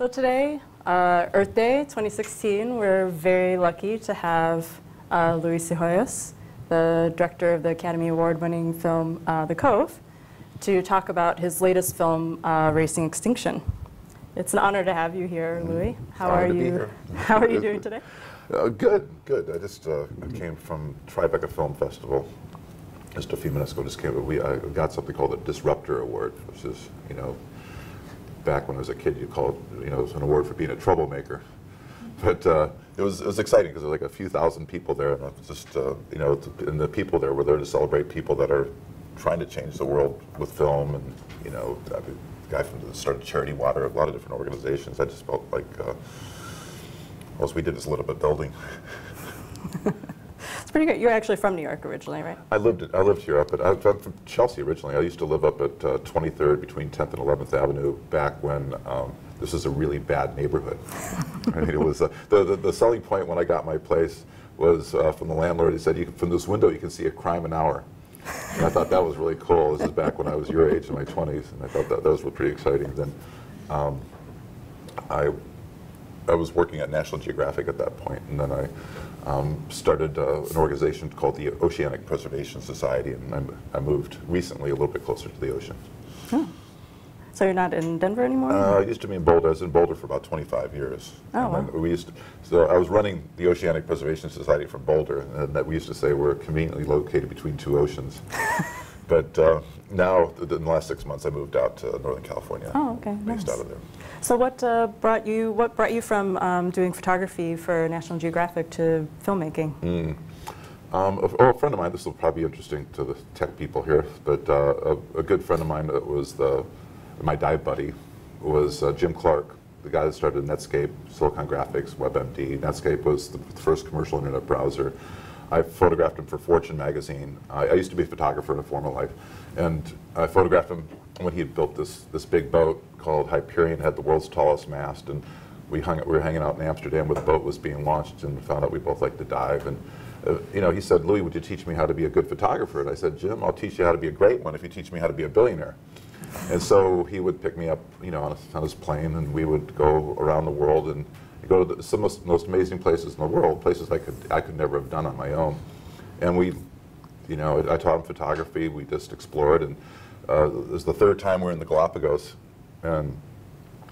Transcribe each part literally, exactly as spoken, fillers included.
So today, uh, Earth Day twenty sixteen, we're very lucky to have uh, Louie Psihoyos, the director of the Academy Award-winning film uh, The Cove, to talk about his latest film, uh, Racing Extinction. It's an honor to have you here, Louie. How are you? How are you doing today? Uh, good, good. I just uh, came from Tribeca Film Festival just a few minutes ago. Just came. We I got something called the Disruptor Award, which is, you know, back when I was a kid, you called, you know, it was an award for being a troublemaker. But uh, it was it was exciting because there were like a few thousand people there, and just uh, you know, and the people there were there to celebrate people that are trying to change the world with film, and you know, the guy from the started Charity Water, a lot of different organizations. I just felt like uh, all we did is lit up a building. It's pretty good. You're actually from New York originally, right? I lived I lived here up at I'm from Chelsea originally. I used to live up at uh, twenty-third between tenth and eleventh Avenue back when. Um, This is a really bad neighborhood. I mean, it was uh, the, the the selling point when I got my place was uh, from the landlord. He said, "You can, from this window, you can see a crime an hour." And I thought that was really cool. This is back when I was your age, in my twenties, and I thought that those were pretty exciting. Then, um, I I was working at National Geographic at that point, and then I um, started uh, an organization called the Oceanic Preservation Society, and I, I moved recently a little bit closer to the ocean. Hmm. So you're not in Denver anymore? Uh, I used to be in Boulder. I was in Boulder for about twenty-five years. Oh, and wow. We used to, so I was running the Oceanic Preservation Society from Boulder, and that we used to say we're conveniently located between two oceans. But uh, now, in the last six months, I moved out to Northern California. Oh, okay, based nice. out of there. So what uh, brought you? What brought you from um, doing photography for National Geographic to filmmaking? Mm. Um, a, oh, a friend of mine. This will probably be interesting to the tech people here, but uh, a, a good friend of mine that was the my dive buddy was uh, Jim Clark, the guy that started Netscape, Silicon Graphics, WebMD. Netscape was the first commercial internet browser. I photographed him for Fortune magazine. I, I used to be a photographer in a former life, and I photographed him when he had built this this big boat called Hyperion, had the world's tallest mast, and we hung we were hanging out in Amsterdam where the boat was being launched, and found out we both liked to dive. And Uh, you know, he said, "Louie, would you teach me how to be a good photographer?" And I said, "Jim, I'll teach you how to be a great one if you teach me how to be a billionaire." And so he would pick me up, you know, on, a, on his plane, and we would go around the world and go to the, some of the most amazing places in the world, places I could I could never have done on my own. And we, you know, I taught him photography. We just explored, and uh, it was the third time we were in the Galapagos, and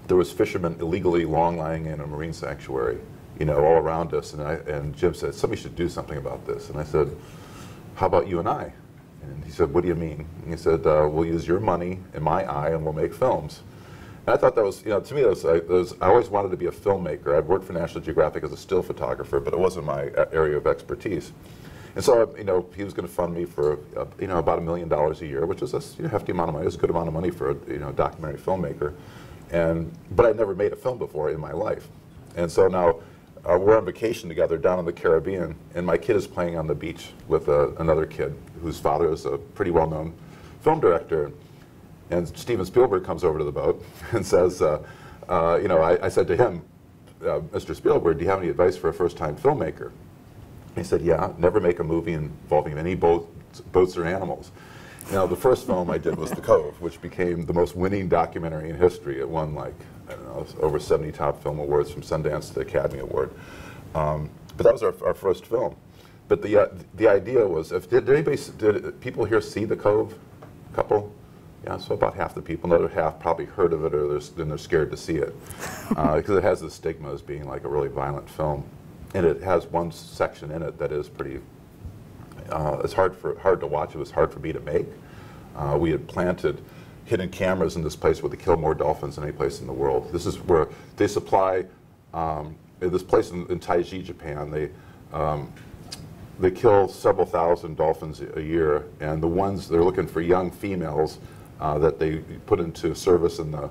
there was fishermen illegally long-lying in a marine sanctuary, you know, all around us, and I, and Jim said, "Somebody should do something about this." And I said, "How about you and I?" And he said, "What do you mean?" And he said, uh, "We'll use your money and my eye, and we'll make films." And I thought that was, you know, to me, that was, I, that was, I always wanted to be a filmmaker. I'd worked for National Geographic as a still photographer, but it wasn't my area of expertise. And so, you know, he was going to fund me for, uh, you know, about a million dollars a year, which was a you know, hefty amount of money. It was a good amount of money for a, you know, documentary filmmaker. And but I'd never made a film before in my life, and so now. Uh, we're on vacation together down in the Caribbean, and my kid is playing on the beach with uh, another kid whose father is a pretty well-known film director. And Steven Spielberg comes over to the boat and says, uh, uh, you know, I, I said to him, uh, "Mister Spielberg, do you have any advice for a first-time filmmaker?" He said, "Yeah, never make a movie involving any boats, boats or animals." Now, the first film I did was The Cove, which became the most winning documentary in history. It won, like, I don't know, over seventy top film awards, from Sundance to the Academy Award. Um, but that was our, our first film. But the uh, the idea was, if did, did anybody did people here see The Cove? A couple, yeah. So about half the people, another half probably heard of it, or they're, then they're scared to see it because uh, it has the stigma as being like a really violent film, and it has one section in it that is pretty. Uh, it's hard for hard to watch. It was hard for me to make. Uh, we had planted hidden cameras in this place where they kill more dolphins than any place in the world. This is where they supply um, in this place in, in Taiji, Japan. They um, they kill several thousand dolphins a year, and the ones they're looking for young females uh, that they put into service in the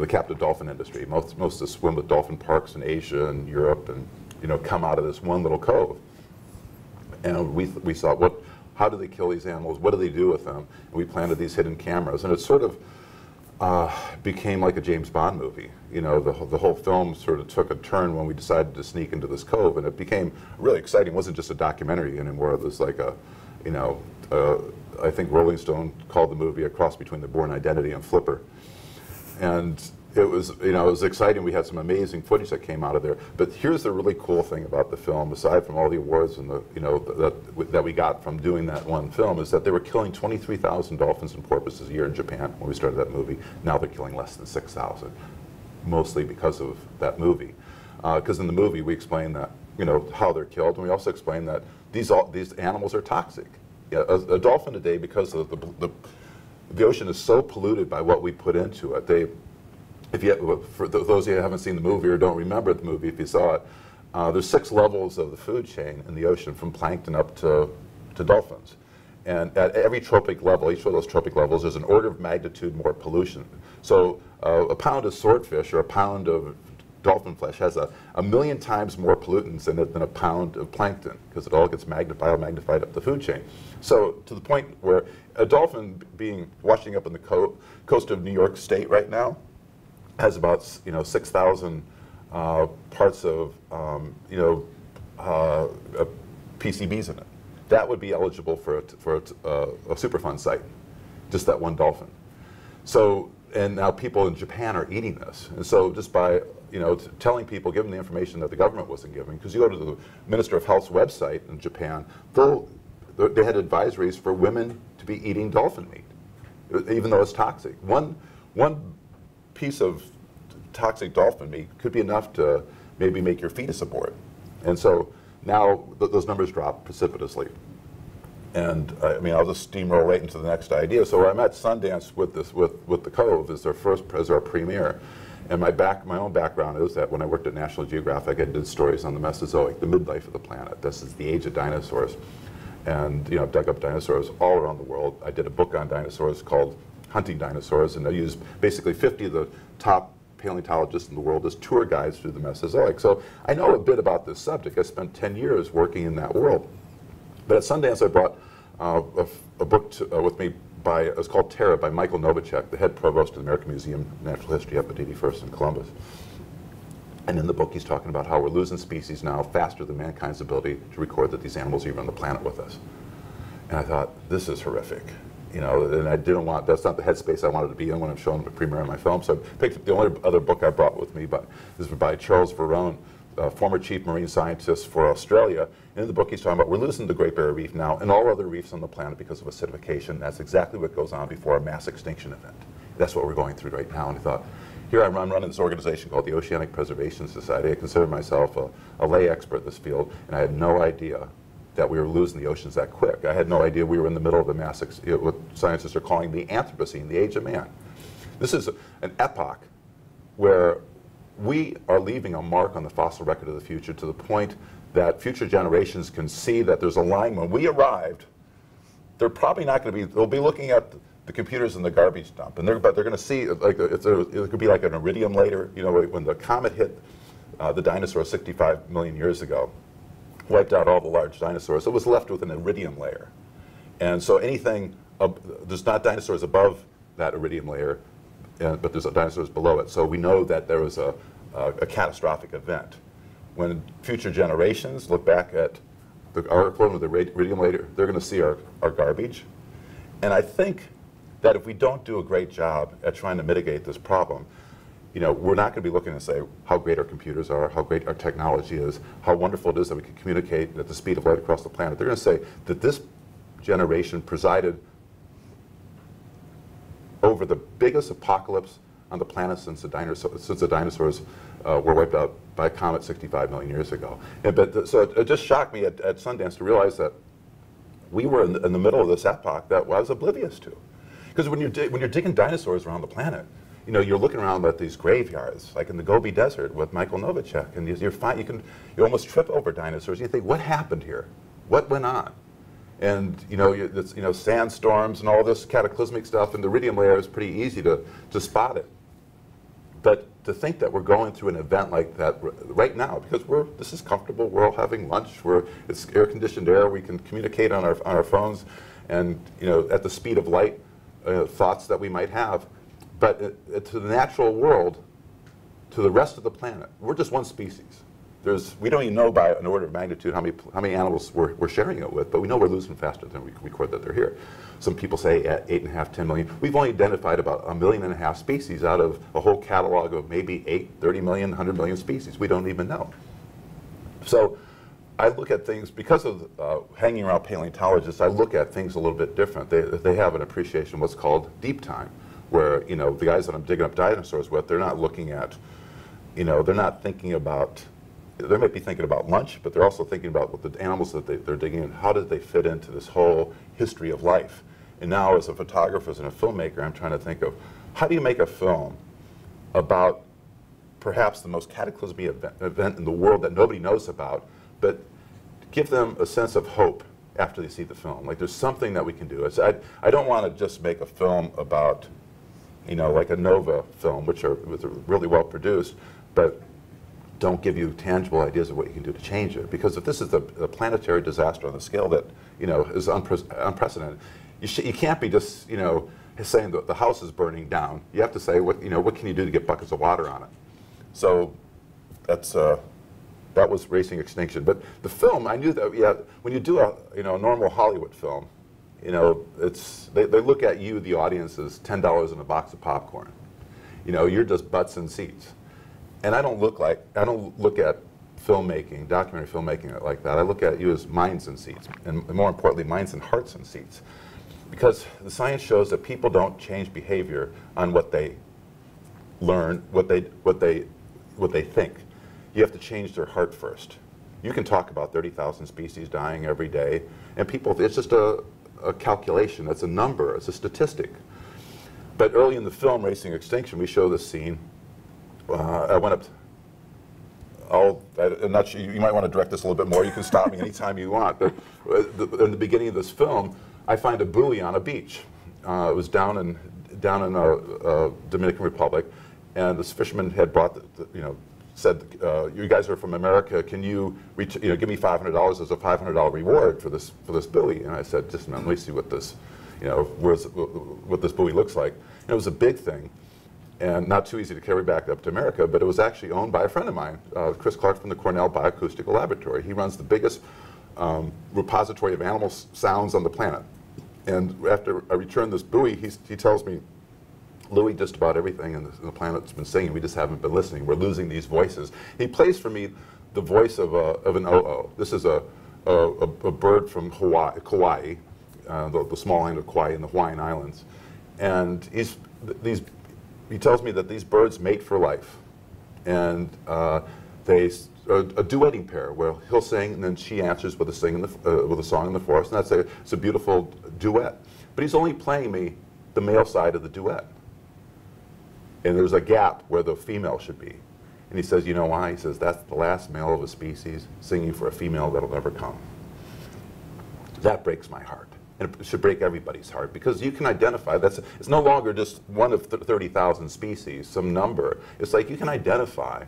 the captive dolphin industry. Most most of swim with dolphin parks in Asia and Europe, and you know come out of this one little cove. And we, th we thought, what, how do they kill these animals? What do they do with them? And we planted these hidden cameras. And it sort of uh, became like a James Bond movie. You know, the, the whole film sort of took a turn when we decided to sneak into this cove. And it became really exciting. It wasn't just a documentary anymore. It was like a, you know, uh, I think Rolling Stone called the movie a cross between The Bourne Identity and Flipper. and it was, you know, it was exciting. We had some amazing footage that came out of there. But here's the really cool thing about the film, aside from all the awards and the, you know, that that we got from doing that one film, is that they were killing twenty-three thousand dolphins and porpoises a year in Japan when we started that movie. Now they're killing less than six thousand, mostly because of that movie. Because uh, in the movie we explain that, you know, how they're killed, and we also explain that these all, these animals are toxic. Yeah, a, a dolphin today, because of the, the the ocean is so polluted by what we put into it. They If you, for those of you who haven't seen the movie or don't remember the movie, if you saw it, uh, there's six levels of the food chain in the ocean, from plankton up to, to dolphins. And at every trophic level, each one of those trophic levels, there's an order of magnitude more pollution. So uh, a pound of swordfish or a pound of dolphin flesh has a, a million times more pollutants in it than a pound of plankton, because it all gets magnified, magnified up the food chain. So to the point where a dolphin being washing up on the co coast of New York State right now, has about, you know, six thousand uh, parts of, um, you know, uh, uh, P C Bs in it. That would be eligible for a, for a, uh, a Superfund site, just that one dolphin. So, and now people in Japan are eating this. And so just by, you know, t telling people, giving the information that the government wasn't giving, because you go to the Minister of Health's website in Japan, they'll, they had advisories for women to be eating dolphin meat, even though it's toxic. One, one piece of toxic dolphin meat could be enough to maybe make your fetus abort. And so now th those numbers drop precipitously. And I mean, I'll just steamroll right into the next idea. So I'm at Sundance with this, with with The Cove as their first, as our premiere. And my back, my own background is that when I worked at National Geographic, I did stories on the Mesozoic, the midlife of the planet. This is the age of dinosaurs. And you know, I've dug up dinosaurs all around the world. I did a book on dinosaurs called Hunting Dinosaurs, and they use basically fifty of the top paleontologists in the world as tour guides through the Mesozoic. So I know a bit about this subject. I spent ten years working in that world. But at Sundance, I brought uh, a, a book to, uh, with me by, it's called Terra, by Michael Novacek, the head provost of the American Museum of Natural History up at eighty-first in Columbus. And in the book, he's talking about how we're losing species now faster than mankind's ability to record that these animals are even on the planet with us. And I thought, this is horrific. You know, and I didn't want, that's not the headspace I wanted to be in when I'm showing the premiere of my film. So I picked up the only other book I brought with me, but this was by Charles Verrone, uh, former chief marine scientist for Australia. And in the book he's talking about, we're losing the Great Barrier Reef now and all other reefs on the planet because of acidification. That's exactly what goes on before a mass extinction event. That's what we're going through right now. And I thought, here I'm running this organization called the Oceanic Preservation Society. I consider myself a, a lay expert in this field, and I had no idea that we were losing the oceans that quick. I had no idea we were in the middle of the mass, you know, what scientists are calling the Anthropocene, the age of man. This is a, an epoch where we are leaving a mark on the fossil record of the future to the point that future generations can see that there's a line. When we arrived, they're probably not going to be, they'll be looking at the computers in the garbage dump, and they're, but they're going to see, like, it's a, it could be like an iridium later, you know, when the comet hit uh, the dinosaurs sixty-five million years ago. Wiped out all the large dinosaurs. It was left with an iridium layer. And so anything, uh, there's not dinosaurs above that iridium layer, uh, but there's dinosaurs below it. So we know that there was a, uh, a catastrophic event. When future generations look back at the, our equivalent of the iridium layer, they're going to see our, our garbage. And I think that if we don't do a great job at trying to mitigate this problem, you know, we're not going to be looking to say how great our computers are, how great our technology is, how wonderful it is that we can communicate at the speed of light across the planet. They're going to say that this generation presided over the biggest apocalypse on the planet since the, dinosaur, since the dinosaurs uh, were wiped out by a comet sixty-five million years ago. And, but the, so it, it just shocked me at, at Sundance to realize that we were in the, in the middle of this epoch that I was oblivious to. Because when, when you're digging dinosaurs around the planet, you know, you're looking around at these graveyards, like in the Gobi Desert with Michael Novacek, and you're fine, you can, you almost trip over dinosaurs. You think, what happened here? What went on? And you know, you, you know, sandstorms and all this cataclysmic stuff, and the iridium layer is pretty easy to to spot it. But to think that we're going through an event like that right now, because we're this is comfortable. We're all having lunch. We're it's air conditioned air. We can communicate on our on our phones, and you know, at the speed of light, uh, thoughts that we might have. But it, it, to the natural world, to the rest of the planet, we're just one species. There's, we don't even know by an order of magnitude how many, how many animals we're, we're sharing it with, but we know we're losing faster than we record that they're here. Some people say at eight and a half, ten million. We've only identified about a million and a half species out of a whole catalog of maybe eight, thirty million, one hundred million species. We don't even know. So I look at things, because of uh, hanging around paleontologists, I look at things a little bit different. They, they have an appreciation of what's called deep time, where, you know, the guys that I'm digging up dinosaurs with, they're not looking at, you know, they're not thinking about, they might be thinking about lunch, but they're also thinking about what the animals that they, they're digging in, how did they fit into this whole history of life? And now as a photographer, as a filmmaker, I'm trying to think of, how do you make a film about perhaps the most cataclysmic event, event in the world that nobody knows about, but give them a sense of hope after they see the film? Like, there's something that we can do. It's, I, I don't want to just make a film about, you know, like a NOVA film, which are, which are really well produced, but don't give you tangible ideas of what you can do to change it. Because if this is the, the planetary disaster on the scale that, you know, is unpre unprecedented, you, sh you can't be just, you know, saying that the house is burning down. You have to say, what, you know, what can you do to get buckets of water on it? So that's, uh, that was Racing Extinction. But the film, I knew that, yeah, when you do a, you know, a normal Hollywood film, you know, it's, they, they look at you, the audience, as ten dollars in a box of popcorn. You know, you're just butts and seats. And I don't look like, I don't look at filmmaking, documentary filmmaking like that. I look at you as minds and seats, and more importantly, minds and hearts and seats. Because the science shows that people don't change behavior on what they learn, what they, what they, what they think. You have to change their heart first. You can talk about thirty thousand species dying every day, and people, it's just a, a calculation, that's a number, it's a statistic. But early in the film, Racing Extinction, we show this scene. Uh, I went up, I'll, I'm not sure, you might want to direct this a little bit more. You can stop me anytime you want. But in the beginning of this film, I find a buoy on a beach. Uh, it was down in down in the Dominican Republic, and this fisherman had brought, the, the, you know, said, uh, "You guys are from America. Can you, reach, you know, give me five hundred dollars as a five hundred dollar reward for this for this buoy?" And I said, "Just a minute, let me see what this, you know, what this buoy looks like." And it was a big thing. And not too easy to carry back up to America, but it was actually owned by a friend of mine, uh, Chris Clark from the Cornell Bioacoustical Laboratory. He runs the biggest um, repository of animal sounds on the planet. And after I returned this buoy, he's, he tells me, "Louie, just about everything on the, the planet's been singing. We just haven't been listening. We're losing these voices." He plays for me the voice of, a, of an oo. This is a, a, a bird from Hawaii, Kauai, uh, the, the small island of Kauai in the Hawaiian Islands. And he's, th these He tells me that these birds mate for life, and uh, they a, a duetting pair where he'll sing and then she answers with a sing in the, uh, with a song in the forest, and that's a it's a beautiful duet. But he's only playing me the male side of the duet, and there's a gap where the female should be. And he says, "You know why?" He says, "That's the last male of a species singing for a female that'll never come." That breaks my heart. And it should break everybody's heart, because you can identify. That's, it's no longer just one of thirty thousand species, some number. It's like you can identify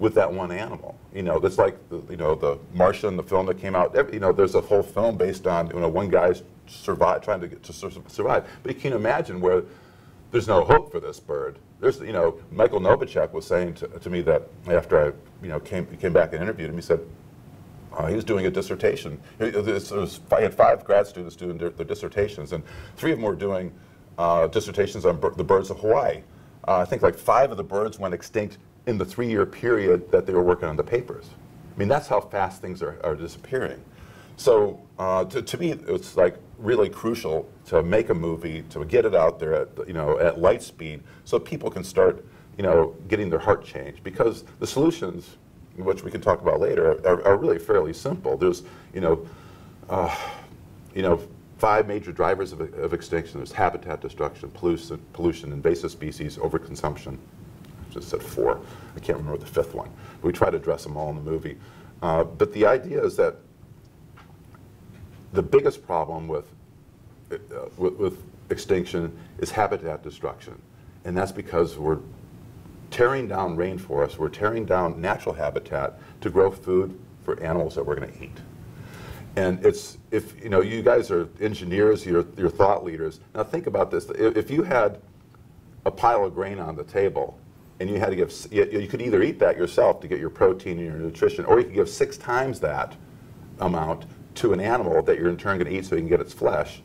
with that one animal. You know, that's like the, you know, the Martian, the film that came out. You know, there's a whole film based on, you know, one guy's survive, trying to get to survive. But you can imagine where there's no hope for this bird. There's, you know, Michael Novacek was saying to, to me that after I, you know, came came back and interviewed him, he said. Uh, he was doing a dissertation. He, this was, I had five grad students doing their, their dissertations, and three of them were doing uh, dissertations on bir the birds of Hawaii. Uh, I think like five of the birds went extinct in the three-year period that they were working on the papers. I mean, that's how fast things are, are disappearing. So uh, to, to me, it's like really crucial to make a movie, to get it out there at, you know, at light speed, so people can start, you know, getting their heart changed, because the solutions, which we can talk about later, are, are really fairly simple. There's, you know, uh, you know, five major drivers of, of extinction. There's habitat destruction, pollution, pollution, invasive species, overconsumption. I just said four. I can't remember the fifth one. But we try to address them all in the movie. Uh, but the idea is that the biggest problem with, uh, with with extinction is habitat destruction, and that's because we're tearing down rainforests, we're tearing down natural habitat to grow food for animals that we're going to eat. And it's, if, you know, you guys are engineers, you're, you're thought leaders. Now think about this. If you had a pile of grain on the table and you had to give, you, you could either eat that yourself to get your protein and your nutrition, or you could give six times that amount to an animal that you're in turn going to eat so you can get its flesh.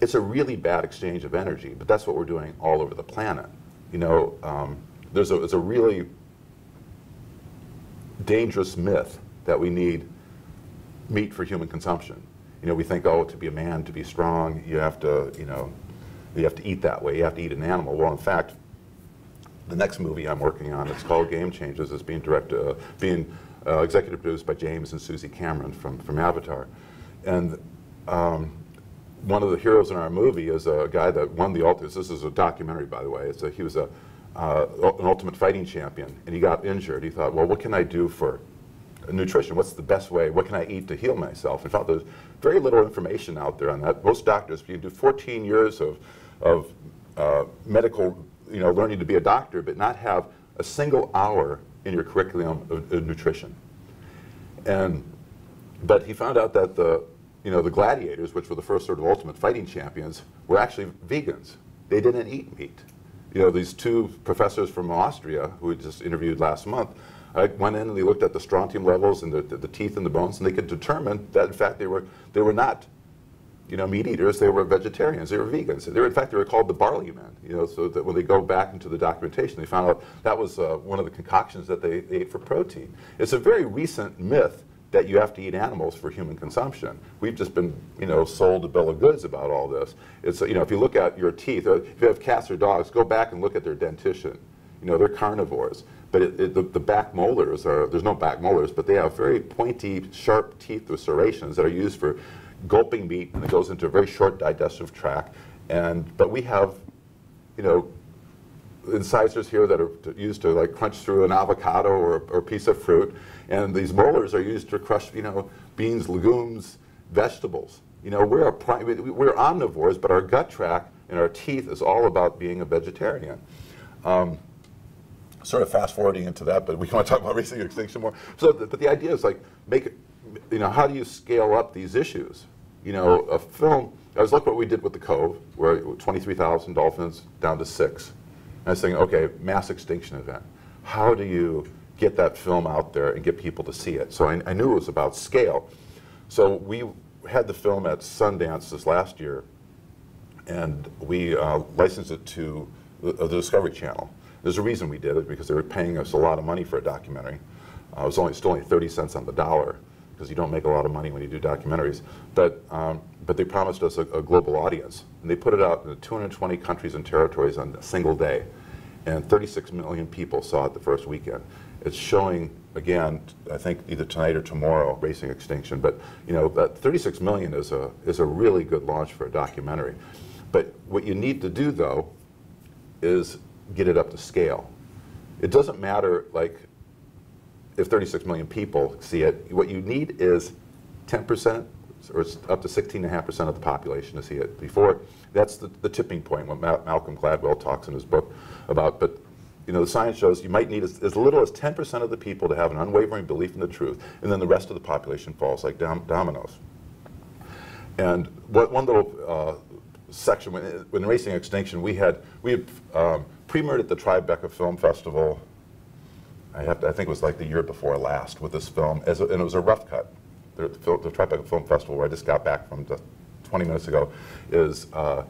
It's a really bad exchange of energy, but that's what we're doing all over the planet. You know, um, there's a, it's a really dangerous myth that we need meat for human consumption. You know, we think, oh, to be a man, to be strong, you have to, you know, you have to eat that way. You have to eat an animal. Well, in fact, the next movie I'm working on, it's called Game Changers. It's being directed, uh, being uh, executive produced by James and Susie Cameron from from Avatar, and um, one of the heroes in our movie is a guy that won the ultimate. This is a documentary, by the way. It's a, he was a uh, an ultimate fighting champion, and he got injured. He thought, well, what can I do for nutrition? What's the best way? What can I eat to heal myself? In fact, there's very little information out there on that. Most doctors, if you do fourteen years of, of uh, medical, you know, learning to be a doctor, but not have a single hour in your curriculum of, of nutrition. And, but he found out that the, you know, the gladiators, which were the first sort of ultimate fighting champions, were actually vegans. They didn't eat meat. You know, these two professors from Austria, who we just interviewed last month, I went in and they looked at the strontium levels and the, the, the teeth and the bones, and they could determine that in fact they were they were not, you know, meat eaters. They were vegetarians. They were vegans. They were in fact they were called the barley men. You know, so that when they go back into the documentation, they found out that was uh, one of the concoctions that they, they ate for protein. It's a very recent myth that you have to eat animals for human consumption. We've just been, you know, sold a bill of goods about all this. It's, you know, if you look at your teeth, or if you have cats or dogs, go back and look at their dentition. You know, they're carnivores. But it, it, the, the back molars are, there's no back molars, but they have very pointy, sharp teeth with serrations that are used for gulping meat, and it goes into a very short digestive tract. And, but we have, you know, incisors here that are used to like crunch through an avocado or, or a piece of fruit. And these molars are used to crush, you know, beans, legumes, vegetables. You know, we're, a prime, we're omnivores, but our gut tract and our teeth is all about being a vegetarian. Um, sort of fast-forwarding into that, but we want to talk about Racing Extinction more. So, the, but the idea is like, make, you know, how do you scale up these issues? You know, a film, I was looking at what we did with The Cove, where twenty-three thousand dolphins down to six. And I was thinking, okay, mass extinction event. How do you get that film out there and get people to see it? So I, I knew it was about scale. So we had the film at Sundance this last year, and we uh, licensed it to the, the Discovery Channel. There's a reason we did it, because they were paying us a lot of money for a documentary. Uh, it was only still only thirty cents on the dollar, because you don't make a lot of money when you do documentaries. But um, but they promised us a, a global audience, and they put it out in two hundred twenty countries and territories on a single day, and thirty-six million people saw it the first weekend. It's showing again, I think either tonight or tomorrow, Racing Extinction. But you know that thirty-six million is a is a really good launch for a documentary. But what you need to do though is get it up to scale. It doesn't matter like if thirty-six million people see it. What you need is ten percent or up to sixteen point five percent of the population to see it. Before, that's the, the tipping point, what Ma Malcolm Gladwell talks in his book about. But you know, the science shows you might need as, as little as ten percent of the people to have an unwavering belief in the truth, and then the rest of the population falls like dom dominoes. And what one little uh, section, when, when Racing Extinction, we had, we had um, premiered at the Tribeca Film Festival, I, have to, I think it was like the year before last with this film, as a, and it was a rough cut. The, the Tribeca Film Festival, where I just got back from just twenty minutes ago, is, uh,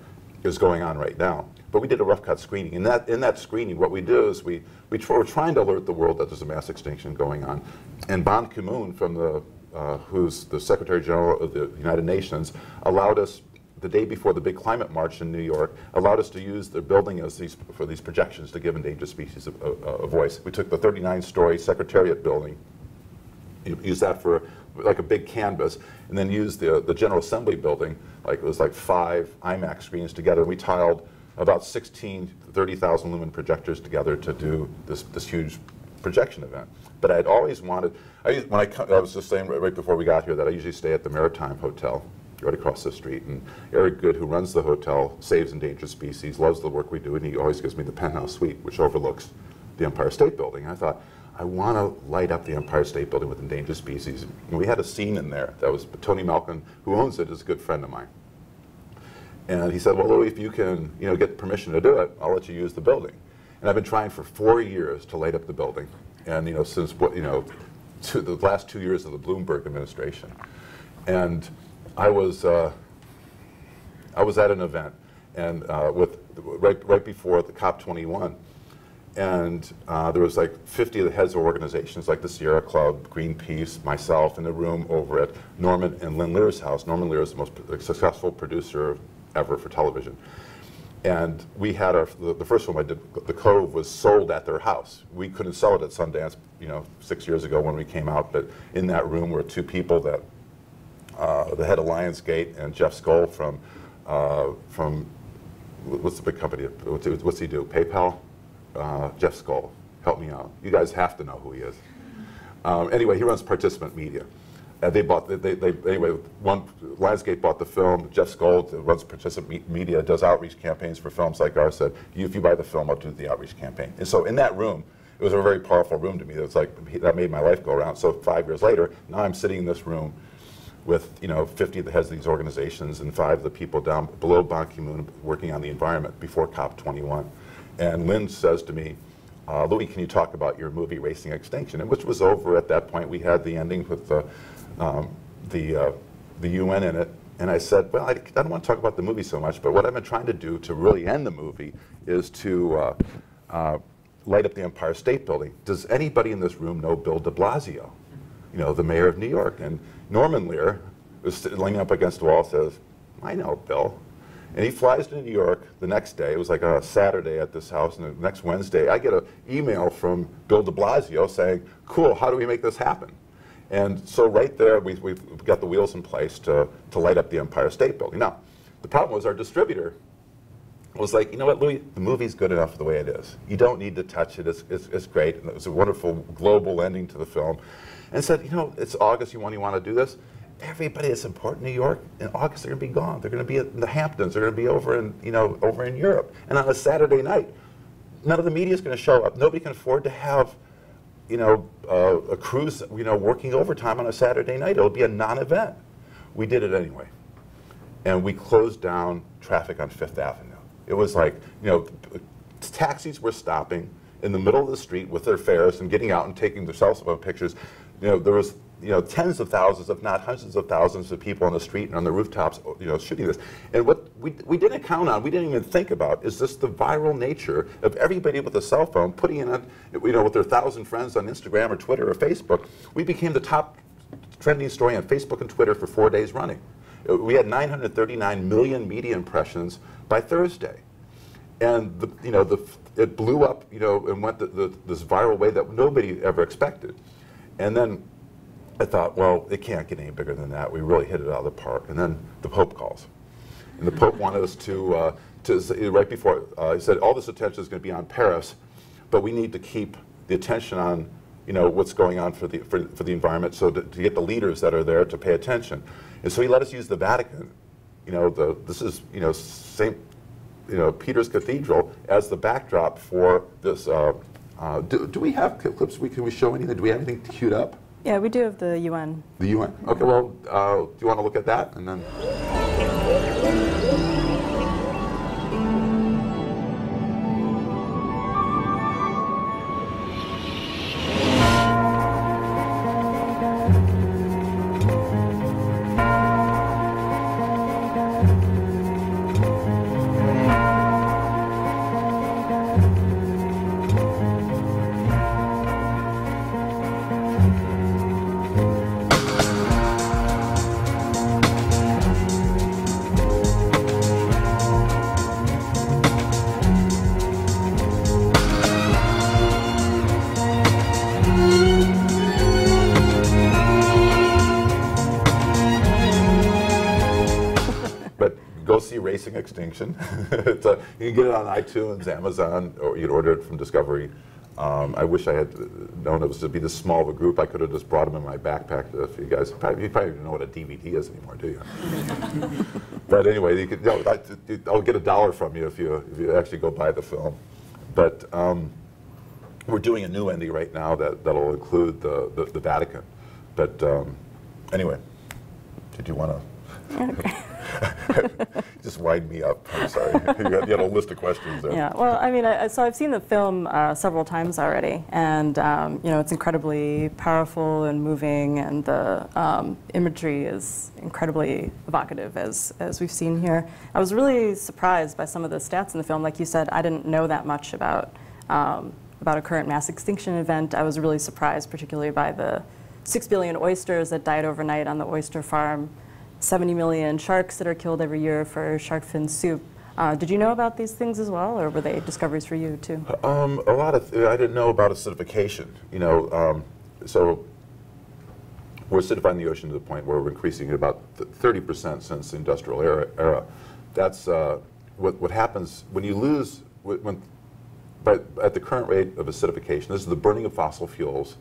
is going on right now. But we did a rough cut screening. And that, in that screening, what we do is we, we tr we're trying to alert the world that there's a mass extinction going on. And Ban Ki-moon, from the, uh, who's the Secretary General of the United Nations, allowed us, the day before the big climate march in New York, allowed us to use their building as these, for these projections to give endangered species a, a, a voice. We took the thirty-nine story Secretariat building, used that for like a big canvas, and then used the, the General Assembly building, like it was like five IMAX screens together. We tiled about sixteen thirty thousand lumen projectors together to do this, this huge projection event. But I'd always wanted, I, when I, I was just saying right before we got here that I usually stay at the Maritime Hotel right across the street, and Eric Good, who runs the hotel, saves endangered species, loves the work we do, and he always gives me the penthouse suite, which overlooks the Empire State Building. And I thought, I want to light up the Empire State Building with endangered species. And we had a scene in there that was Tony Malkin, who owns it, is a good friend of mine. And he said, well, Louie, if you can, you know, get permission to do it, I'll let you use the building. And I've been trying for four years to light up the building, and you know, since what you know, to the last two years of the Bloomberg administration. And I was uh, I was at an event, and uh, with right right before the COP twenty-one, and uh, there was like fifty of the heads of organizations, like the Sierra Club, Greenpeace, myself, in the room over at Norman and Lynn Lear's house. Norman Lear is the most successful producer ever for television. And we had our, the, the first film I did, The Cove, was sold at their house. We couldn't sell it at Sundance, you know, six years ago when we came out. But in that room were two people that, uh, the head of Lionsgate and Jeff Skoll from, uh, from, what's the big company, what's he do, PayPal? Uh, Jeff Skoll, help me out. You guys have to know who he is. Um, anyway, he runs Participant Media. Uh, they bought, they, they, they, anyway, one, Lionsgate bought the film. Jeff Skoll runs Participant Media, does outreach campaigns for films like ours, said, if you buy the film, I'll do the outreach campaign. And so in that room, it was a very powerful room to me. It was like, that made my life go around. So five years later, now I'm sitting in this room with, you know, fifty of the heads of these organizations and five of the people down below Ban Ki-moon working on the environment before COP twenty-one. And Lynn says to me, uh, Louie, can you talk about your movie, Racing Extinction? And which was over at that point. We had the ending with the Um, the, uh, the U N in it, and I said, well, I, I don't want to talk about the movie so much, but what I've been trying to do to really end the movie is to uh, uh, light up the Empire State Building. Does anybody in this room know Bill de Blasio, you know, the mayor of New York? And Norman Lear is leaning up against the wall and says, I know Bill. And he flies to New York the next day. It was like a Saturday at this house, and the next Wednesday I get an email from Bill de Blasio saying, cool, how do we make this happen? And so right there, we've, we've got the wheels in place to, to light up the Empire State Building. Now, the problem was our distributor was like, you know what, Louie, the movie's good enough the way it is. You don't need to touch it. It's, it's, it's great. And it was a wonderful global ending to the film. And said, you know, it's August. You want, you want to do this? Everybody that's important in New York, in August, they're going to be gone. They're going to be in the Hamptons. They're going to be over in, you know, over in Europe. And on a Saturday night, none of the media is going to show up. Nobody can afford to have, you know, uh, a cruise, you know, working overtime on a Saturday night. It'll be a non-event. We did it anyway. And we closed down traffic on Fifth Avenue. It was like, you know, taxis were stopping in the middle of the street with their fares and getting out and taking their cell phone pictures. You know, there was, you know, tens of thousands, if not hundreds of thousands of people on the street and on the rooftops, you know, shooting this. And what we, we didn't count on, we didn't even think about, is just the viral nature of everybody with a cell phone putting in, a, you know, with their thousand friends on Instagram or Twitter or Facebook. We became the top trending story on Facebook and Twitter for four days running. We had nine hundred thirty-nine million media impressions by Thursday. And, the, you know, the, it blew up, you know, and went the, the, this viral way that nobody ever expected. And then I thought, well, it can't get any bigger than that. We really hit it out of the park. And then the Pope calls. And the Pope wanted us to, uh, to right before, uh, he said, all this attention is going to be on Paris, but we need to keep the attention on, you know, what's going on for the, for, for the environment, so to, to get the leaders that are there to pay attention. And so he let us use the Vatican. You know, the, this is, you know, Saint you know, Peter's Cathedral as the backdrop for this. Uh, uh, do, do we have clips? We, can we show anything? Do we have anything queued up? Yeah, we do have the U N. The U N. Okay, well, uh, do you want to look at that? And then. Racing Extinction. It's a, you can get it on iTunes, Amazon, or you can order it from Discovery. Um, I wish I had known it was to be this small of a group. I could have just brought them in my backpack to, if you guys. Probably, you probably don't know what a D V D is anymore, do you? But anyway, you could, you know, I, I'll get a dollar from you if you if you actually go buy the film. But um, we're doing a new ending right now that that'll include the the, the Vatican. But um, anyway, did you want to? Okay. Just wind me up. I'm sorry. you, had, you had a list of questions there. Yeah. Well, I mean, I, so I've seen the film uh, several times already, and um, you know, it's incredibly powerful and moving, and the um, imagery is incredibly evocative, as as we've seen here. I was really surprised by some of the stats in the film. Like you said, I didn't know that much about um, about a current mass extinction event. I was really surprised, particularly by the six billion oysters that died overnight on the oyster farm, seventy million sharks that are killed every year for shark fin soup. Uh, did you know about these things as well, or were they discoveries for you too? Um, a lot of, th I didn't know about acidification, you know, um, so we're acidifying the ocean to the point where we're increasing it about thirty percent since the industrial era. era. That's uh, what, what happens when you lose, when, but at the current rate of acidification, this is the burning of fossil fuels,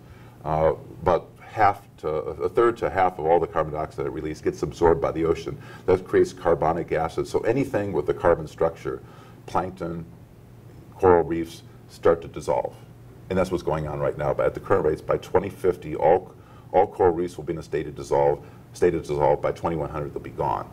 uh, but half to a third to half of all the carbon dioxide released gets absorbed by the ocean. That creates carbonic acid. So anything with the carbon structure, plankton, coral reefs, start to dissolve. And that's what's going on right now. But at the current rates, by twenty fifty, all, all coral reefs will be in a state of dissolve. State of dissolve. By twenty one hundred, they'll be gone.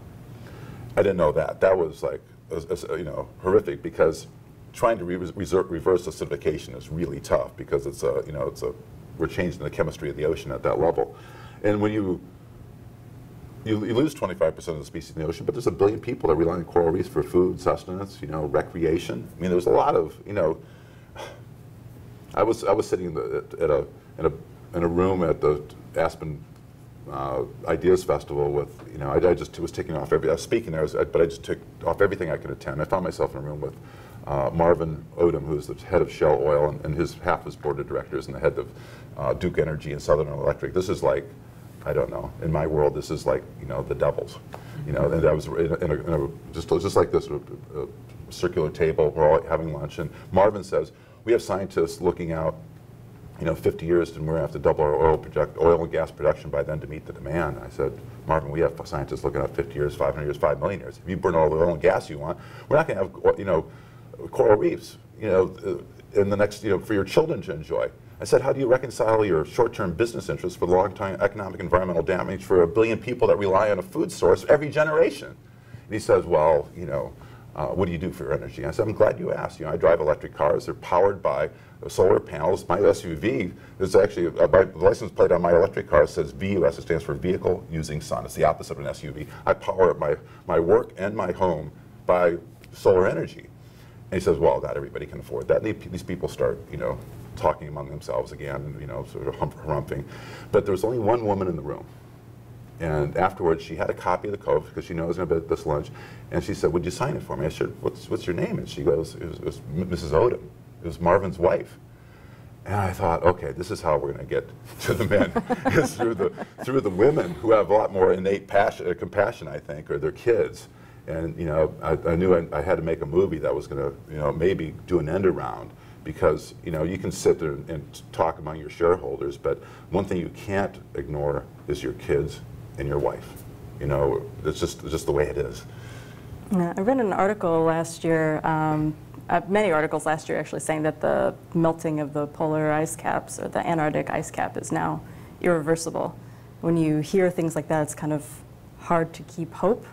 I didn't know that. That was like, you know, horrific, because trying to re reverse acidification is really tough, because it's a, you know, it's a we're changing the chemistry of the ocean at that level. And when you, you, you lose twenty-five percent of the species in the ocean, but there's a billion people that rely on coral reefs for food, sustenance, you know, recreation. I mean, there's a lot of, you know, I was, I was sitting in the, at a, in, a, in a room at the Aspen uh, Ideas Festival with, you know, I, I just was taking off every, I was speaking there, I was, I, but I just took off everything I could attend. I found myself in a room with Uh, Marvin Odom, who's the head of Shell Oil, and, and his half his board of directors, and the head of uh, Duke Energy and Southern Electric. This is like, I don't know, in my world, this is like, you know, the devils. You know, and I was in a, in a, in a, just, just like this a, a circular table, we're all having lunch, and Marvin says, we have scientists looking out, you know, fifty years, and we're going to have to double our oil, project, oil and gas production by then to meet the demand. And I said, Marvin, we have scientists looking out fifty years, five hundred years, five million years. If you burn all the oil and gas you want, we're not going to have, you know, coral reefs, you know, in the next, you know, for your children to enjoy. I said, how do you reconcile your short-term business interests with long-term economic environmental damage for a billion people that rely on a food source every generation? And he says, well, you know, uh, what do you do for your energy? And I said, I'm glad you asked. You know, I drive electric cars. They're powered by solar panels. My S U V is actually, uh, my license plate on my electric car says V U S. It stands for Vehicle Using Sun. It's the opposite of an S U V. I power up my, my work and my home by solar energy. And he says, well, not everybody can afford that. And these people start, you know, talking among themselves again, you know, sort of hump humping. But there was only one woman in the room. And afterwards, she had a copy of The Cove, because she knew I was going to be at this lunch. And she said, would you sign it for me? I said, what's, what's your name? And she goes, it was, it was Missus Odom. It was Marvin's wife. And I thought, okay, this is how we're going to get to the men, is through the, through the women, who have a lot more innate passion, uh, compassion, I think, or their kids. And, you know, I, I knew I, I had to make a movie that was going to, you know, maybe do an end around, because, you know, you can sit there and, and talk among your shareholders, but one thing you can't ignore is your kids and your wife. You know, it's just, it's just the way it is. Yeah, I read an article last year, um, uh, many articles last year actually, saying that the melting of the polar ice caps, or the Antarctic ice cap, is now irreversible. When you hear things like that, it's kind of hard to keep hope.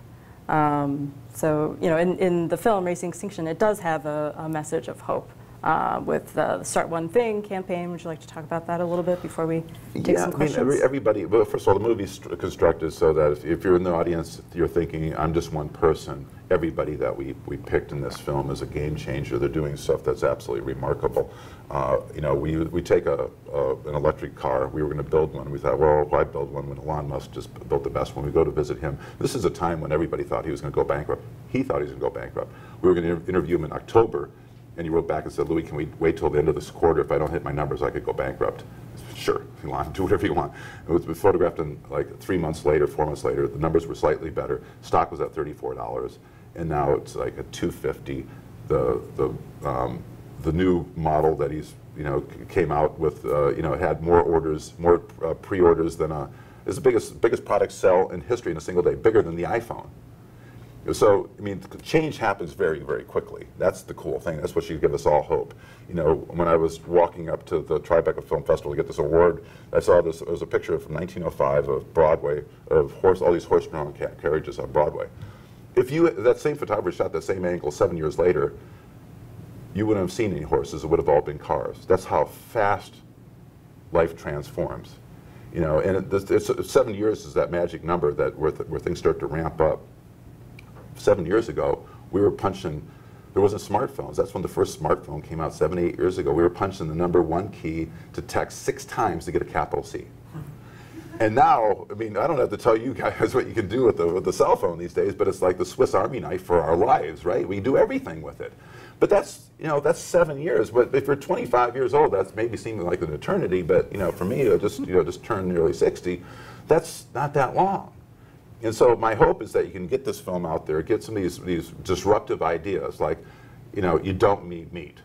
Um, so, you know, in, in the film Racing Extinction, it does have a, a message of hope uh, with the Start One Thing campaign. Would you like to talk about that a little bit before we take yeah, some questions? I mean, every, everybody, well, first of all, the movie's constructed so that if, if you're in the audience, you're thinking, I'm just one person. Everybody that we, we picked in this film is a game changer. They're doing stuff that's absolutely remarkable. Uh, you know, we, we take a, a, an electric car. We were going to build one. We thought, well, why build one when Elon Musk just built the best one? We go to visit him. This is a time when everybody thought he was going to go bankrupt. He thought he was going to go bankrupt. We were going to inter interview him in October, and he wrote back and said, Louie, can we wait till the end of this quarter? If I don't hit my numbers, I could go bankrupt. Sure, if you want, do whatever you want. It was photographed in like three months later, four months later. The numbers were slightly better. Stock was at thirty-four dollars. And now it's like a two fifty. The the um, the new model that he's you know came out with uh, you know had more orders, more uh, pre-orders than a is the biggest biggest product sell in history in a single day, bigger than the iPhone. So I mean, change happens very very quickly. That's the cool thing. That's what should give us all hope. You know, when I was walking up to the Tribeca Film Festival to get this award, I saw this. It was a picture from nineteen oh five of Broadway of horse all these horse-drawn carriages on Broadway. if you that same photographer shot that same angle seven years later, you wouldn't have seen any horses. It would have all been cars. That's how fast life transforms. You know, and it, it's, it's, seven years is that magic number that where, th where things start to ramp up. Seven years ago, we were punching. There wasn't smartphones. That's when the first smartphone came out seven, eight years ago. We were punching the number one key to text six times to get a capital C. And now, I mean, I don't have to tell you guys what you can do with the, with the cell phone these days, but it's like the Swiss Army knife for our lives, right? We do everything with it. But that's, you know, that's seven years. But if you're twenty-five years old, that's maybe seeming like an eternity, but, you know, for me, I just, you know, just turned nearly sixty. That's not that long. And so my hope is that you can get this film out there, get some of these, these disruptive ideas, like, you know, you don't need meat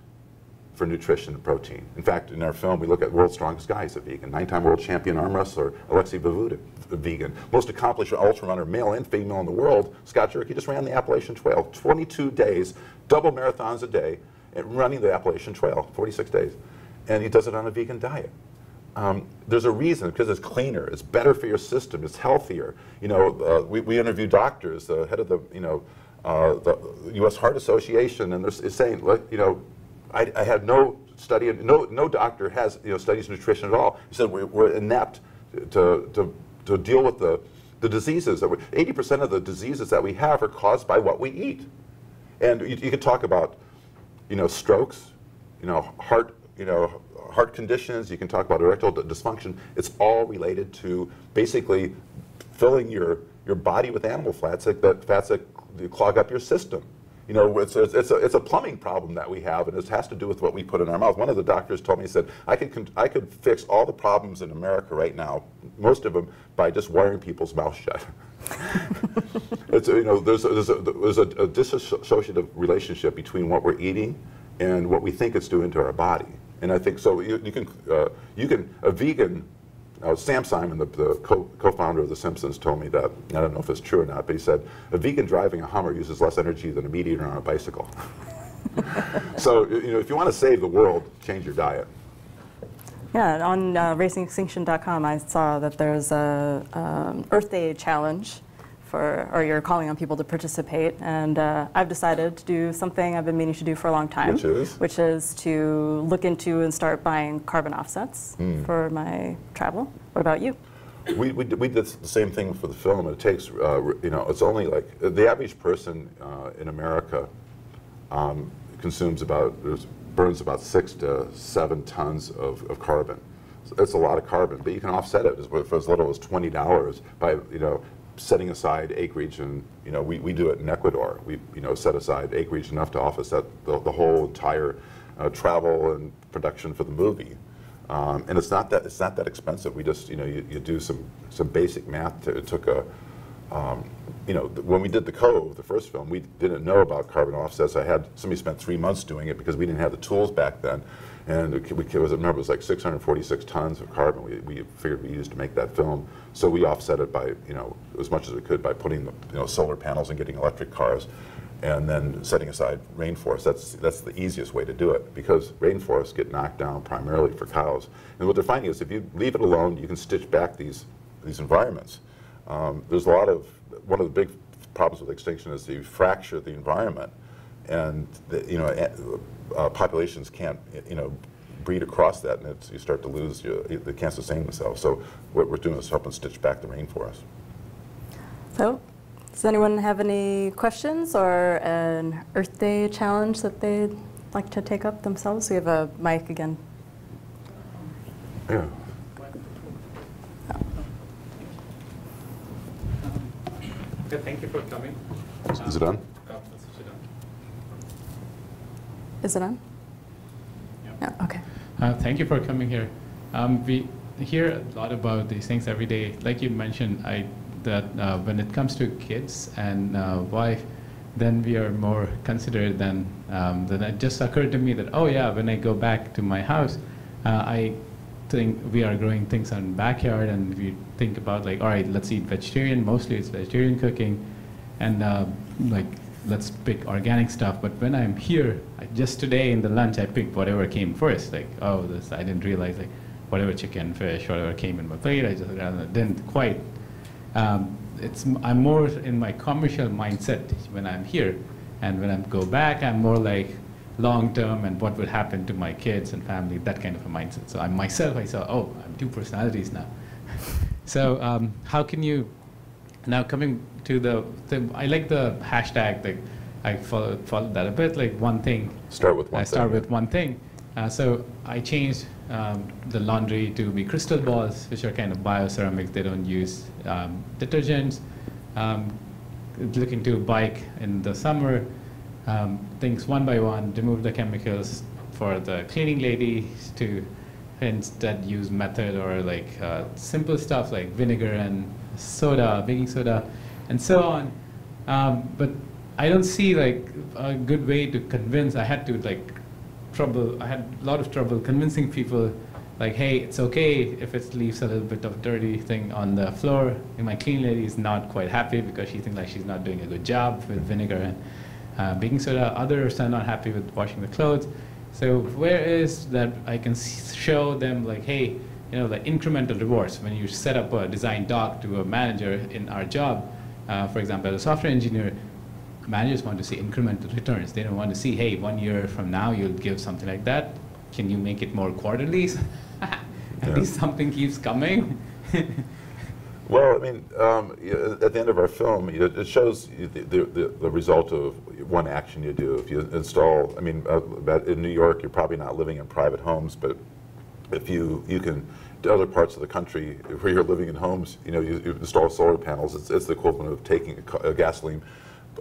for nutrition and protein. In fact, in our film, we look at world's strongest guy as a vegan. Nine-time world champion arm wrestler Alexei Vavudin, a vegan. Most accomplished ultra runner, male and female in the world, Scott Jurek, he just ran the Appalachian Trail, twenty-two days, double marathons a day, and running the Appalachian Trail, forty-six days. And he does it on a vegan diet. Um, there's a reason, because it's cleaner, it's better for your system, it's healthier. You know, uh, we, we interview doctors, the uh, head of the, you know, uh, the U S Heart Association, and they're saying, look, you know, I, I had no study, no, no doctor has, you know, studies nutrition at all. He said we're, we're inept to, to, to deal with the, the diseases. That eighty percent of the diseases that we have are caused by what we eat. And you, you could talk about, you know, strokes, you know, heart, you know, heart conditions. You can talk about erectile dysfunction. It's all related to basically filling your, your body with animal fats that, that fats that clog up your system. You know, it's, it's, it's, a, it's a plumbing problem that we have, and it has to do with what we put in our mouth. One of the doctors told me, he said, I could, I could fix all the problems in America right now, most of them, by just wiring people's mouths shut. It's, you know, there's, a, there's, a, there's a, a disassociative relationship between what we're eating and what we think it's doing to our body. And I think, so you, you, can, uh, you can, a vegan, uh, Sam Simon, the, the co- co-founder of The Simpsons, told me that, I don't know if it's true or not, but he said, a vegan driving a Hummer uses less energy than a meat eater on a bicycle. So, you know, if you want to save the world, change your diet. Yeah, on uh, racing extinction dot com, I saw that there's a um, Earth Day challenge, for, or you're calling on people to participate. And uh, I've decided to do something I've been meaning to do for a long time, which is, which is to look into and start buying carbon offsets mm. for my travel. What about you? We, we, we did the same thing for the film. It takes, uh, you know, it's only like the average person uh, in America um, consumes about, there's burns about six to seven tons of, of carbon. So that's a lot of carbon, but you can offset it for as little as twenty dollars by, you know, setting aside acreage. And, you know, we, we do it in Ecuador. We, you know, set aside acreage enough to offset the, the whole entire uh, travel and production for the movie. Um, and it's not that, it's not that expensive. We just, you know, you, you do some, some basic math. To, it took a, Um, you know, when we did The Cove, the first film, we didn't know about carbon offsets. I had somebody spent three months doing it because we didn't have the tools back then. And it, we, it was, I remember it was like six hundred forty-six tons of carbon we, we figured we used to make that film. So we offset it by, you know, as much as we could by putting the, you know, solar panels and getting electric cars, and then setting aside rainforest. That's, that's the easiest way to do it, because rainforests get knocked down primarily for cows. And what they're finding is if you leave it alone, you can stitch back these, these environments. Um, there's a lot of, one of the big problems with extinction is you fracture the environment, and the, you know, uh, populations can't, you know, breed across that, and it's, you start to lose, your, they can't sustain themselves. So what we're doing is helping stitch back the rainforest. So, does anyone have any questions or an Earth Day challenge that they'd like to take up themselves? We have a mic again. Yeah. Thank you for coming. Um, Is it on? Is it on? Yeah. Oh, okay. Uh, thank you for coming here. Um, we hear a lot about these things every day. Like you mentioned, I, that uh, when it comes to kids and uh, wife, then we are more considerate than, um, than it just occurred to me that, oh yeah, when I go back to my house, uh, I think we are growing things on backyard, and we think about like, all right, let's eat vegetarian. Mostly it's vegetarian cooking, and uh, like let's pick organic stuff. But when I'm here, I, just today in the lunch, I picked whatever came first. Like, oh, this I didn't realize, like whatever chicken, fish, whatever came in my plate. I just didn't quite. Um, it's I'm more in my commercial mindset when I'm here, and when I go back, I'm more like long term and what will happen to my kids and family, that kind of a mindset. So I myself, I saw, oh, I'm two personalities now. So um, how can you, now coming to the, the I like the hashtag, like I follow, follow that a bit, like one thing. Start with one I thing. I start with one thing. Uh, so I changed um, the laundry to be crystal balls, which are kind of bioceramics. They don't use um, detergents. Um, looking to bike in the summer, um, things one by one, remove the chemicals for the cleaning ladies to instead use method or like uh, simple stuff like vinegar and soda, baking soda, and so on. Um, but I don't see like a good way to convince. I had to like trouble. I had a lot of trouble convincing people, like, hey, it's okay if it leaves a little bit of dirty thing on the floor. And my clean lady is not quite happy because she thinks like she's not doing a good job with vinegar and uh, baking soda. Others are not happy with washing the clothes. So where is that I can show them like, hey, you know, the incremental rewards when you set up a design doc to a manager in our job, uh, for example, as a software engineer, managers want to see incremental returns. They don't want to see, hey, one year from now you'll give something like that. Can you make it more quarterly? At yeah. least something keeps coming. Well, I mean, um, at the end of our film, it shows the, the, the result of one action you do. If you install, I mean, in New York, you're probably not living in private homes, but if you, you can, to other parts of the country where you're living in homes, you know, you, you install solar panels. It's, it's the equivalent of taking a, a gasoline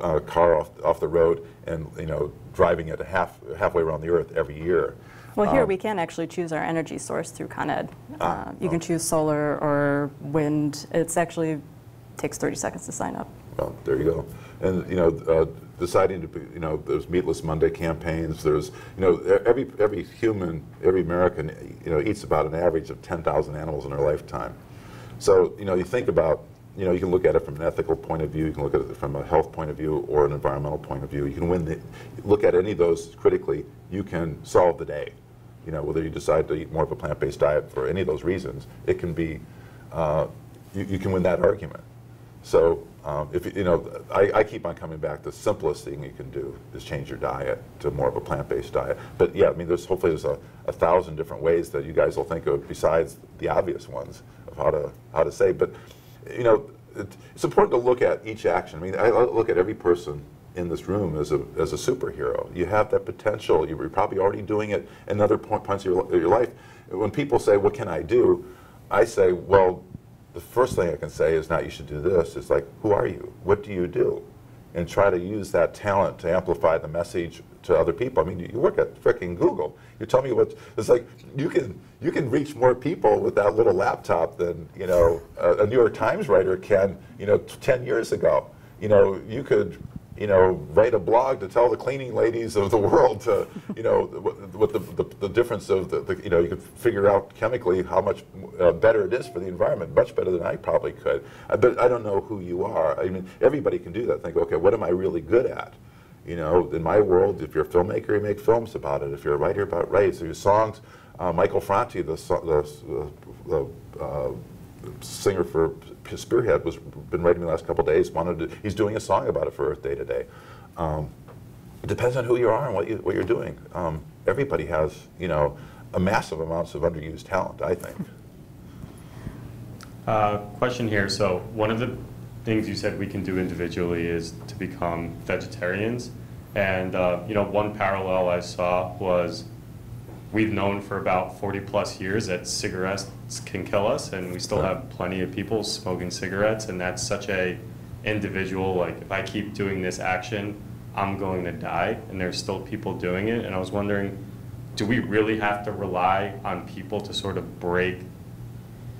uh, car off, off the road and, you know, driving it half, halfway around the earth every year. Well, here um, we can actually choose our energy source through Con Ed. Uh, uh, you okay. can choose solar or wind. It's actually takes thirty seconds to sign up. Well, there you go. And you know, uh, deciding to be, you know, there's Meatless Monday campaigns. There's, you know, every every human, every American, you know, eats about an average of ten thousand animals in their lifetime. So you know, you think about, you know, you can look at it from an ethical point of view. You can look at it from a health point of view or an environmental point of view. You can win the, look at any of those critically. You can solve the day. You know, whether you decide to eat more of a plant-based diet for any of those reasons, it can be, uh, you, you can win that argument. So, um, if you know, I, I keep on coming back. The simplest thing you can do is change your diet to more of a plant-based diet. But yeah, I mean, there's hopefully there's a, a thousand different ways that you guys will think of besides the obvious ones of how to how to say. But you know, it, it's important to look at each action. I mean, I look at every person in this room as a, as a superhero. You have that potential. You're probably already doing it in other point, points of your, of your life. When people say, what can I do? I say, well, the first thing I can say is not you should do this. It's like, who are you? What do you do? And try to use that talent to amplify the message to other people. I mean, you work at frickin' Google. You tell me what, it's like, you can, you can reach more people with that little laptop than, you know, a, a New York Times writer can, you know, ten years ago. You know, you could, you know, write a blog to tell the cleaning ladies of the world to, you know, what the, the, the difference of the, the, you know, you could figure out chemically how much uh, better it is for the environment, much better than I probably could. I, but I don't know who you are. I mean, everybody can do that. Think, okay, what am I really good at? You know, in my world, if you're a filmmaker, you make films about it. If you're a writer, about writes. If you're songs, uh, Michael Franti, the, the, the uh, singer for Spearhead, was been writing the last couple of days. Wanted to, he's doing a song about it for Earth Day today. Um, it depends on who you are and what you what you're doing. Um, everybody has, you know, a massive amounts of underused talent, I think. Uh, question here. So one of the things you said we can do individually is to become vegetarians, and uh, you know, one parallel I saw was, we've known for about forty plus years that cigarettes can kill us, and we still have plenty of people smoking cigarettes, and that's such a individual, like, if I keep doing this action, I'm going to die, and there's still people doing it. And I was wondering, do we really have to rely on people to sort of break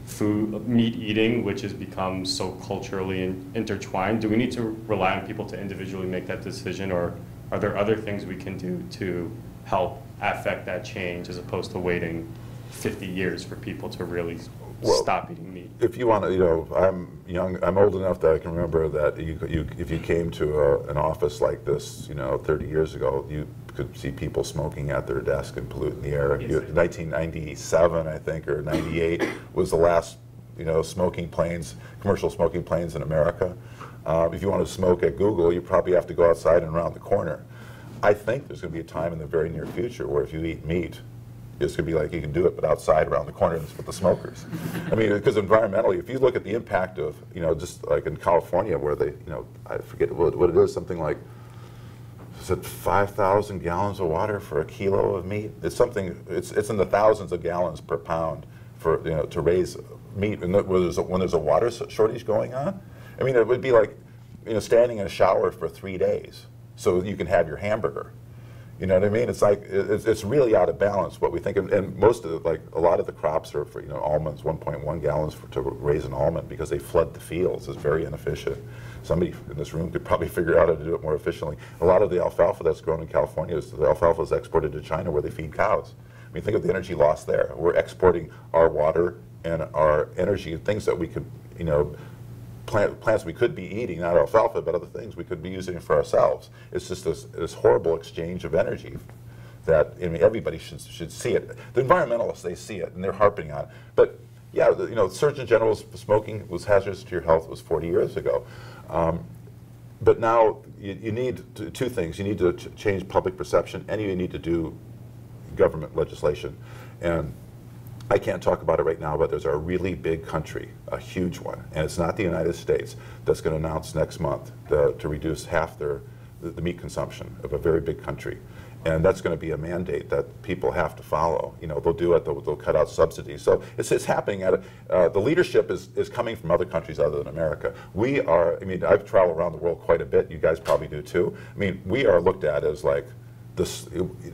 food, meat eating, which has become so culturally intertwined? Do we need to rely on people to individually make that decision, or are there other things we can do to help affect that change as opposed to waiting fifty years for people to really well, stop eating meat? If you want to, you know, I'm young, I'm old enough that I can remember that you, you, if you came to a, an office like this, you know, thirty years ago, you could see people smoking at their desk and polluting the air. Yes, you, nineteen ninety-seven, I think, or ninety-eight was the last you know, smoking planes, commercial smoking planes in America. Uh, if you want to smoke at Google, you probably have to go outside and around the corner. I think there's going to be a time in the very near future where if you eat meat, it's going to be like you can do it, but outside around the corner with the smokers. I mean, because environmentally, if you look at the impact of, you know, just like in California where they, you know, I forget what, what it is, something like, is it five thousand gallons of water for a kilo of meat? It's something, it's, it's in the thousands of gallons per pound for, you know, to raise meat. And when there's a, when there's a water shortage going on, I mean, it would be like, you know, standing in a shower for three days so you can have your hamburger. You know what I mean? It's like, it's, it's really out of balance what we think. And, and most of the, like, a lot of the crops are for, you know, almonds, one point one gallons for, to raise an almond because they flood the fields. It's very inefficient. Somebody in this room could probably figure out how to do it more efficiently. A lot of the alfalfa that's grown in California is the alfalfa is exported to China where they feed cows. I mean, think of the energy loss there. We're exporting our water and our energy, things that we could, you know, Plant, plants we could be eating, not alfalfa, but other things we could be using for ourselves. It's just this, this horrible exchange of energy that, I mean, everybody should, should see it. The environmentalists, they see it, and they're harping on it. But, yeah, the, you know, Surgeon General's smoking was hazardous to your health was forty years ago. Um, but now you, you need to, two things. You need to ch change public perception, and you need to do government legislation. And I can't talk about it right now, but there's a really big country, a huge one, and it's not the United States, that's going to announce next month the, to reduce half their, the, the meat consumption of a very big country. And that's going to be a mandate that people have to follow. You know, they'll do it, they'll, they'll cut out subsidies. So it's, it's happening at a, uh, the leadership is, is coming from other countries other than America. We are, I mean, I've traveled around the world quite a bit. You guys probably do too. I mean, we are looked at as like this. It, it,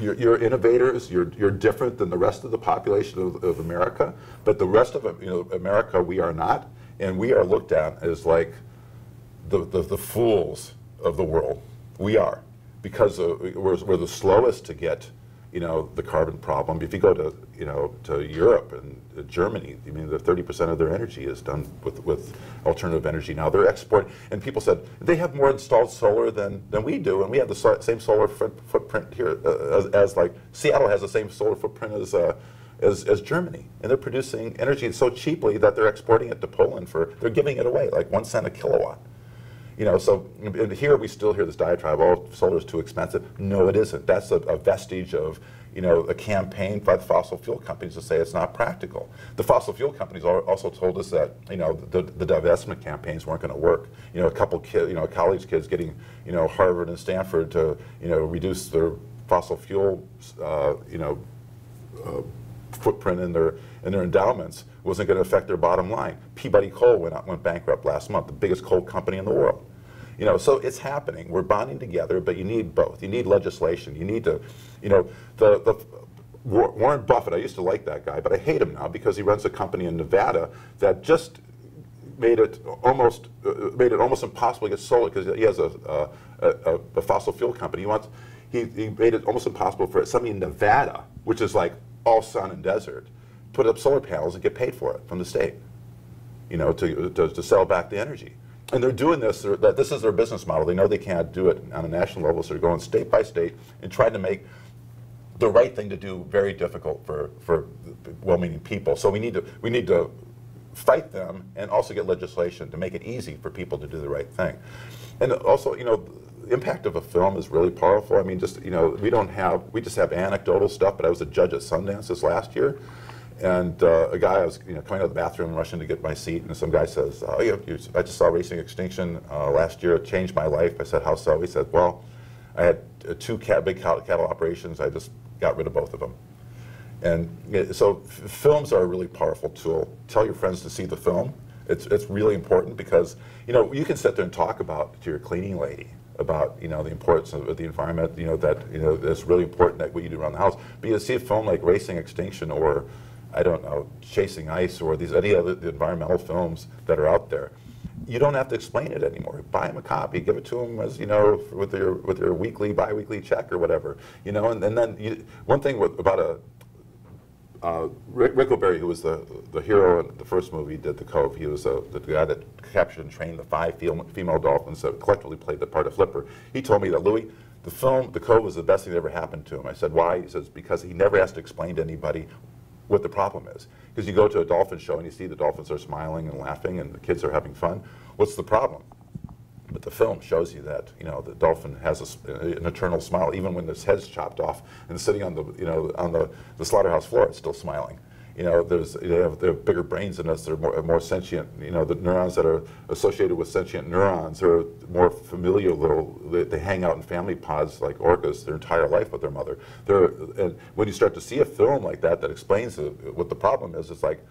You're, you're innovators. You're you're different than the rest of the population of, of America, but the rest of, you know, America, we are not, and we are looked at as like the the, the fools of the world. We are because of, we're we're the slowest to get, you know, the carbon problem. If you go to, you know, to Europe and Germany, I mean, the thirty percent of their energy is done with with alternative energy now. They're exporting, and people said they have more installed solar than than we do, and we have the so same solar footprint here uh, as, as like Seattle has the same solar footprint as uh, as as Germany, and they're producing energy so cheaply that they're exporting it to Poland for they're giving it away like one cent a kilowatt. You know, so and here we still hear this diatribe, oh, solar's too expensive. No, it isn't. That's a, a vestige of, you know, a campaign by the fossil fuel companies to say it's not practical. The fossil fuel companies also told us that, you know, the, the divestment campaigns weren't going to work. You know, a couple kids, you know, college kids getting, you know, Harvard and Stanford to, you know, reduce their fossil fuel, uh, you know, uh, footprint in their in their endowments wasn't going to affect their bottom line. Peabody Coal went out, went bankrupt last month, the biggest coal company in the world. You know, so it's happening. We're bonding together, but you need both. You need legislation. You need to, you know, the, the Warren Buffett, I used to like that guy, but I hate him now because he runs a company in Nevada that just made it almost uh, made it almost impossible to get solar because he has a, uh, a, a fossil fuel company. He wants he, he made it almost impossible for somebody in Nevada, which is like all sun and desert, put up solar panels and get paid for it from the state, you know, to, to, to sell back the energy. And they're doing this, they're, that this is their business model. They know they can't do it on a national level, so they're going state by state and trying to make the right thing to do very difficult for, for well-meaning people. So we need to, we need to fight them and also get legislation to make it easy for people to do the right thing. And also, you know, the impact of a film is really powerful. I mean, just, you know, we don't have, we just have anecdotal stuff, but I was a judge at Sundance this last year. And uh, a guy, I was, you know, coming out of the bathroom and rushing to get my seat, and some guy says, oh, you, you, I just saw Racing Extinction uh, last year. It changed my life. I said, how so? He said, well, I had uh, two cat, big cattle, cattle operations. I just got rid of both of them. And uh, so f films are a really powerful tool. Tell your friends to see the film. It's, it's really important because, you know, you can sit there and talk about to your cleaning lady about, you know, the importance of the environment, you know, that, you know, it's really important that what you do around the house. But you see a film like Racing Extinction or, I don't know, Chasing Ice or these any other the environmental films that are out there. You don't have to explain it anymore. Buy them a copy, give it to them as, you know, with your with your weekly, bi-weekly check or whatever, you know. And, and then you, one thing with, about a uh, Rick Rickleberry, who was the the hero in the first movie, did The Cove. He was a, the guy that captured and trained the five female, female dolphins that collectively played the part of Flipper. He told me that Louie, the film The Cove was the best thing that ever happened to him. I said, why? He says because he never has to explain to anybody what the problem is. Because you go to a dolphin show and you see the dolphins are smiling and laughing and the kids are having fun. What's the problem? But the film shows you that, you know, the dolphin has a, an eternal smile, even when its head's chopped off and sitting on the, you know, on the, the slaughterhouse floor, it's still smiling. You know, there's, they have, they have bigger brains than us. They're more, more sentient. You know, the neurons that are associated with sentient neurons are more familiar little. They, they hang out in family pods like orcas their entire life with their mother. They're, and when you start to see a film like that that explains the, what the problem is, it's like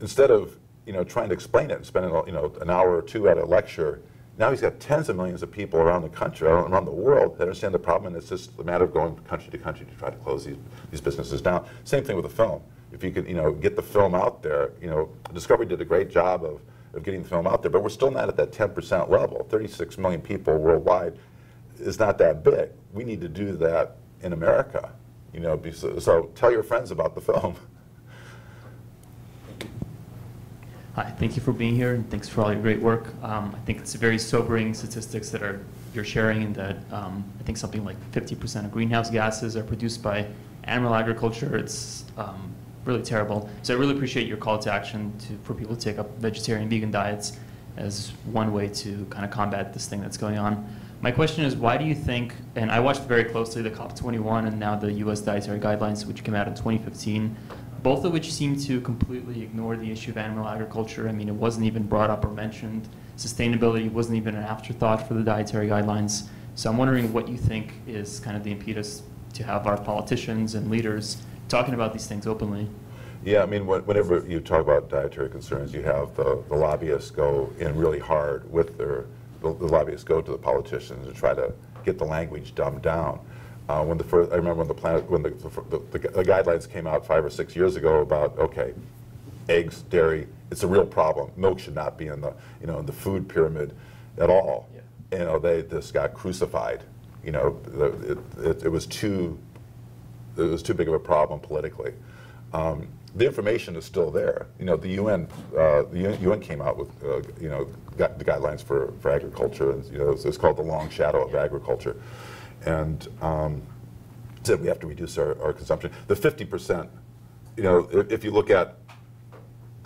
instead of, you know, trying to explain it and spending, you know, an hour or two at a lecture, now he's got tens of millions of people around the country, around the world, that understand the problem, and it's just a matter of going country to country to try to close these, these businesses down. Same thing with the film. If you could, you know, get the film out there, you know, Discovery did a great job of, of getting the film out there, but we're still not at that ten percent level. thirty-six million people worldwide is not that big. We need to do that in America, you know, so tell your friends about the film. Hi, thank you for being here, and thanks for all your great work. Um, I think it's very sobering statistics that are you're sharing, and that um, I think something like fifty percent of greenhouse gases are produced by animal agriculture. It's um, really terrible. So I really appreciate your call to action to, for people to take up vegetarian, vegan diets as one way to kind of combat this thing that's going on. My question is, why do you think, and I watched very closely the COP twenty-one and now the U S Dietary Guidelines, which came out in twenty fifteen, both of which seem to completely ignore the issue of animal agriculture. I mean, it wasn't even brought up or mentioned. Sustainability wasn't even an afterthought for the Dietary Guidelines. So I'm wondering what you think is kind of the impetus to have our politicians and leaders talking about these things openly. Yeah, I mean, whenever you talk about dietary concerns, you have the, the lobbyists go in really hard with their, the, the lobbyists go to the politicians and try to get the language dumbed down. Uh, when the first, I remember when the planet, when the, the, the, the guidelines came out five or six years ago about, okay, eggs, dairy, it's a real problem. Milk should not be in the, you know, in the food pyramid at all. Yeah. You know, they just got crucified. You know, it, it, it was too, it was too big of a problem politically. Um, the information is still there. You know, the U N, uh, the U N came out with, uh, you know, got the guidelines for, for agriculture, and you know, it's, it's called the long shadow of agriculture, and um, said we have to reduce our, our consumption. The fifty percent, you know, if, if you look at,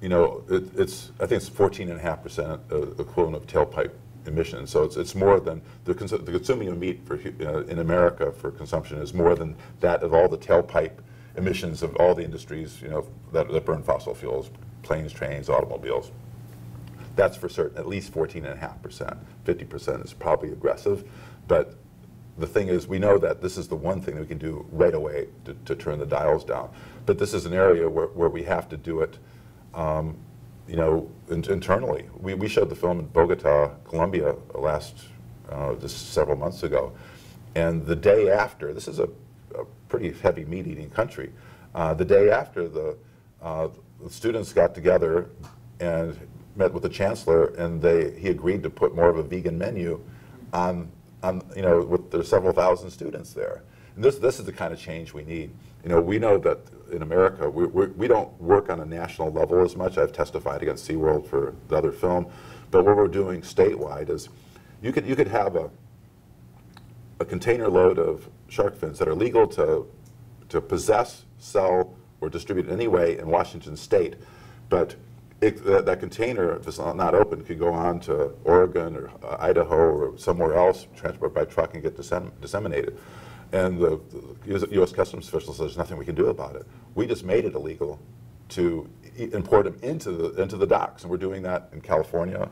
you know, it, it's I think it's fourteen and a half percent equivalent of tailpipe emissions. So it's, it's more than, the, cons the consuming of meat for, uh, in America for consumption is more than that of all the tailpipe emissions of all the industries, you know, that, that burn fossil fuels, planes, trains, automobiles. That's for certain, at least fourteen and a half percent. fifty percent is probably aggressive, but the thing is, we know that this is the one thing that we can do right away to, to turn the dials down. But this is an area where, where we have to do it, um, you know, in, internally. We, we showed the film in Bogota, Colombia, last, uh, just several months ago. And the day after, this is a, a pretty heavy meat-eating country, uh, the day after the, uh, the students got together and met with the chancellor, and they, he agreed to put more of a vegan menu on On, you know, with there's several thousand students there, and this this is the kind of change we need. You know, we know that in America we we, we don't work on a national level as much. I've testified against SeaWorld for the other film, but what we're doing statewide is, you could you could have a a container load of shark fins that are legal to to possess, sell, or distribute in any way in Washington State, but It, that, that container, if it's not open, could go on to Oregon or uh, Idaho or somewhere else, transport by truck, and get dissem disseminated. And the, the U S Customs official says there's nothing we can do about it. We just made it illegal to e import them into the into the docks, and we're doing that in California,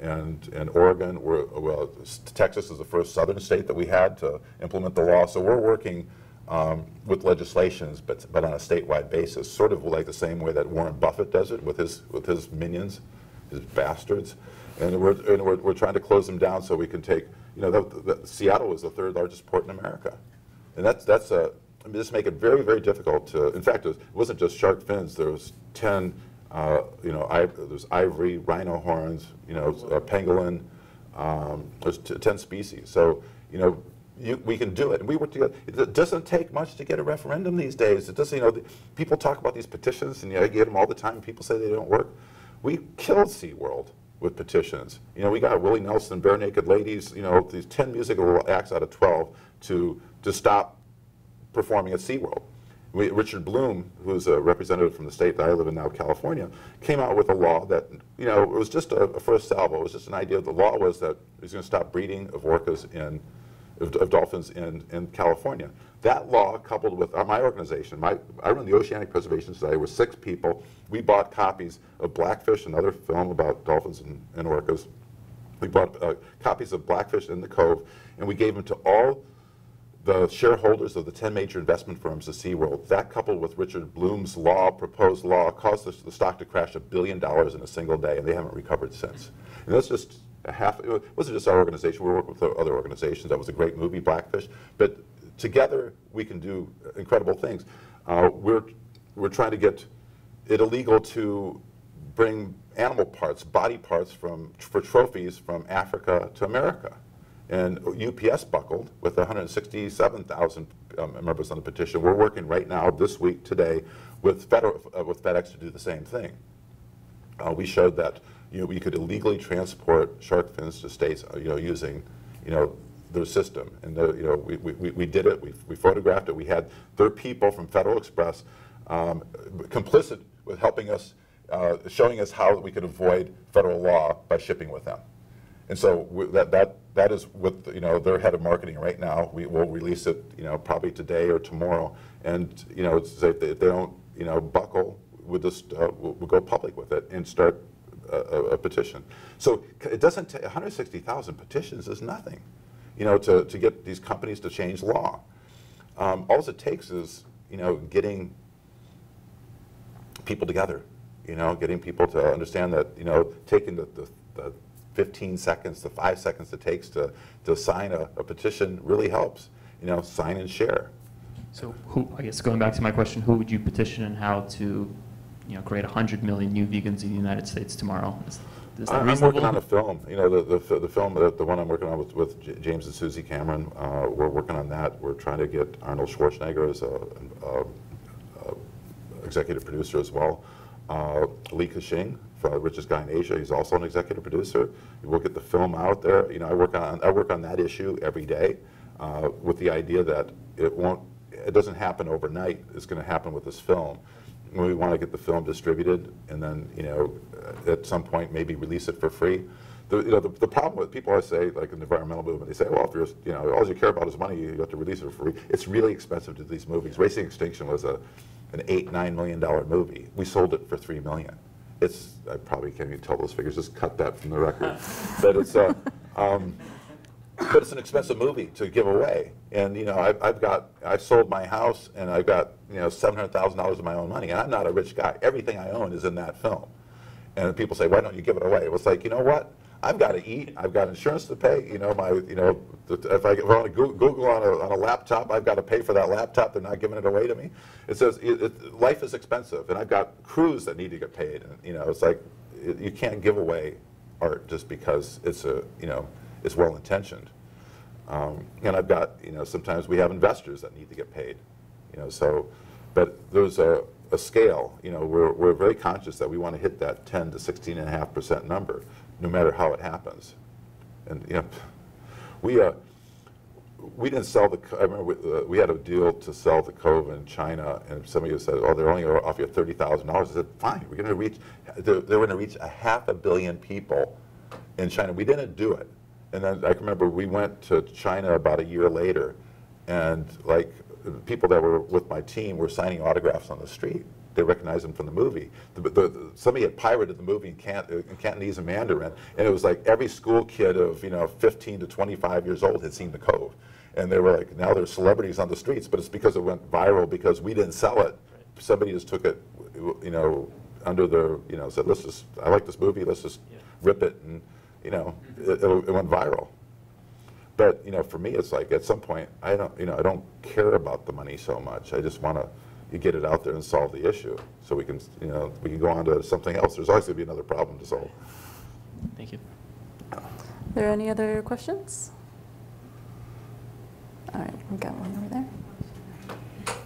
and in Oregon. We're, well, Texas is the first southern state that we had to implement the law. So we're working Um, with legislations, but but on a statewide basis, sort of like the same way that Warren Buffett does it with his with his minions, his bastards, and we're and we're, we're trying to close them down so we can take, you know, the, the, Seattle is the third largest port in America, and that's that's a I mean, this make it very very difficult to. In fact, it wasn't just shark fins. There was ten, uh, you know, I, there's ivory, rhino horns, you know, uh, pangolin. Um, there's t ten species. So you know. You, we can do it, and we work together. It doesn't take much to get a referendum these days. It doesn't, you know, the, people talk about these petitions, and you know, I get them all the time. And people say they don't work. We killed SeaWorld with petitions. You know, we got Willie Nelson, Bare Naked Ladies. You know, these ten musical acts out of twelve to to stop performing at SeaWorld, We, Richard Bloom, who's a representative from the state that I live in now, California, came out with a law that, you know, it was just a, a first salvo. It was just an idea. The law was that it was going to stop breeding of orcas in, of, of dolphins in, in California. That law, coupled with uh, my organization, my, I run the Oceanic Preservation Society with six people. We bought copies of Blackfish, another film about dolphins and, and orcas. We bought uh, copies of Blackfish in The Cove, and we gave them to all the shareholders of the ten major investment firms of SeaWorld. That, coupled with Richard Bloom's law, proposed law, caused the, the stock to crash a billion dollars in a single day, and they haven't recovered since. And that's just a half, it wasn't just our organization, we worked with other organizations. That was a great movie, Blackfish. But together, we can do incredible things. Uh, we're, we're trying to get it illegal to bring animal parts, body parts from, for trophies from Africa to America. And U P S buckled with one hundred sixty-seven thousand um, members on the petition. We're working right now, this week, today, with, federal, uh, with FedEx to do the same thing. Uh, we showed that, you know, we could illegally transport shark fins to states, you know, using, you know, their system. And the, you know, we, we, we did it. We, we photographed it. We had their people from Federal Express um, complicit with helping us, uh, showing us how we could avoid federal law by shipping with them. And so we, that that. That is with, you know, their head of marketing right now. We will release it, you know, probably today or tomorrow. And, you know, it's, if they don't, you know, buckle, we'll just uh, we'll, we'll go public with it and start a, a petition. So it doesn't take one hundred sixty thousand petitions is nothing, you know, to, to get these companies to change law. Um, all it takes is, you know, getting people together, you know, getting people to understand that, you know, taking the, the, the fifteen seconds to five seconds it takes to, to sign a, a petition really helps, you know, sign and share. So who, I guess going back to my question, who would you petition and how to, you know, create one hundred million new vegans in the United States tomorrow? Is, is that reasonable? I'm working on a film, you know, the, the, the film, the, the one I'm working on with, with J James and Susie Cameron, uh, we're working on that. We're trying to get Arnold Schwarzenegger as a, a, a executive producer as well. Uh, Li Ka-shing, the richest guy in Asia, he's also an executive producer. We'll get the film out there. You know, I work on I work on that issue every day, uh, with the idea that it won't, it doesn't happen overnight. It's going to happen with this film. We want to get the film distributed, and then, you know, at some point maybe release it for free. The, you know, the, the problem with people, I say, like in the environmental movement, they say, well, if you're, you know, all you care about is money, you have to release it for free. It's really expensive to do these movies. Racing Extinction was a an eight, nine million dollar movie. We sold it for three million. It's, I probably can't even tell those figures, just cut that from the record. But it's uh, um, but it's an expensive movie to give away. And, you know, I've, I've got, I've sold my house and I've got, you know, seven hundred thousand dollars of my own money. And I'm not a rich guy. Everything I own is in that film. And people say, why don't you give it away? It was like, you know what? I've got to eat. I've got insurance to pay. You know, my, you know, if I, if I want to Google on a, on a laptop, I've got to pay for that laptop. They're not giving it away to me. It says it, it, life is expensive, and I've got crews that need to get paid. And, you know, it's like it, you can't give away art just because it's a, you know, it's well intentioned. Um, and I've got, you know, sometimes we have investors that need to get paid. You know, so, but there's a, a scale. You know, we're we're very conscious that we want to hit that ten to sixteen and a half percent number, no matter how it happens. And, you know, we, uh, we didn't sell the, I remember we, uh, we had a deal to sell the Cove in China, and somebody said, oh, they're only going to offer you thirty thousand dollars. I said, fine, we're going to reach, they're, they're going to reach a half a billion people in China. We didn't do it. And then I remember we went to China about a year later, and like the people that were with my team were signing autographs on the street. They recognize him from the movie. The, the, the, somebody had pirated the movie in, Can, in Cantonese and Mandarin, and it was like every school kid of, you know, fifteen to twenty-five years old had seen The Cove, and they were like, now there's celebrities on the streets, but it's because it went viral because we didn't sell it. Somebody just took it, you know, under their, you know, said, let's just, I like this movie, let's just yeah. rip it, and, you know, it, it, it went viral. But, you know, for me, it's like at some point I don't, you know, I don't care about the money so much. I just want to. You get it out there and solve the issue, so we can, you know, we can go on to something else. There's always going to be another problem to solve. Thank you. Are there any other questions? All right, we've got one over there.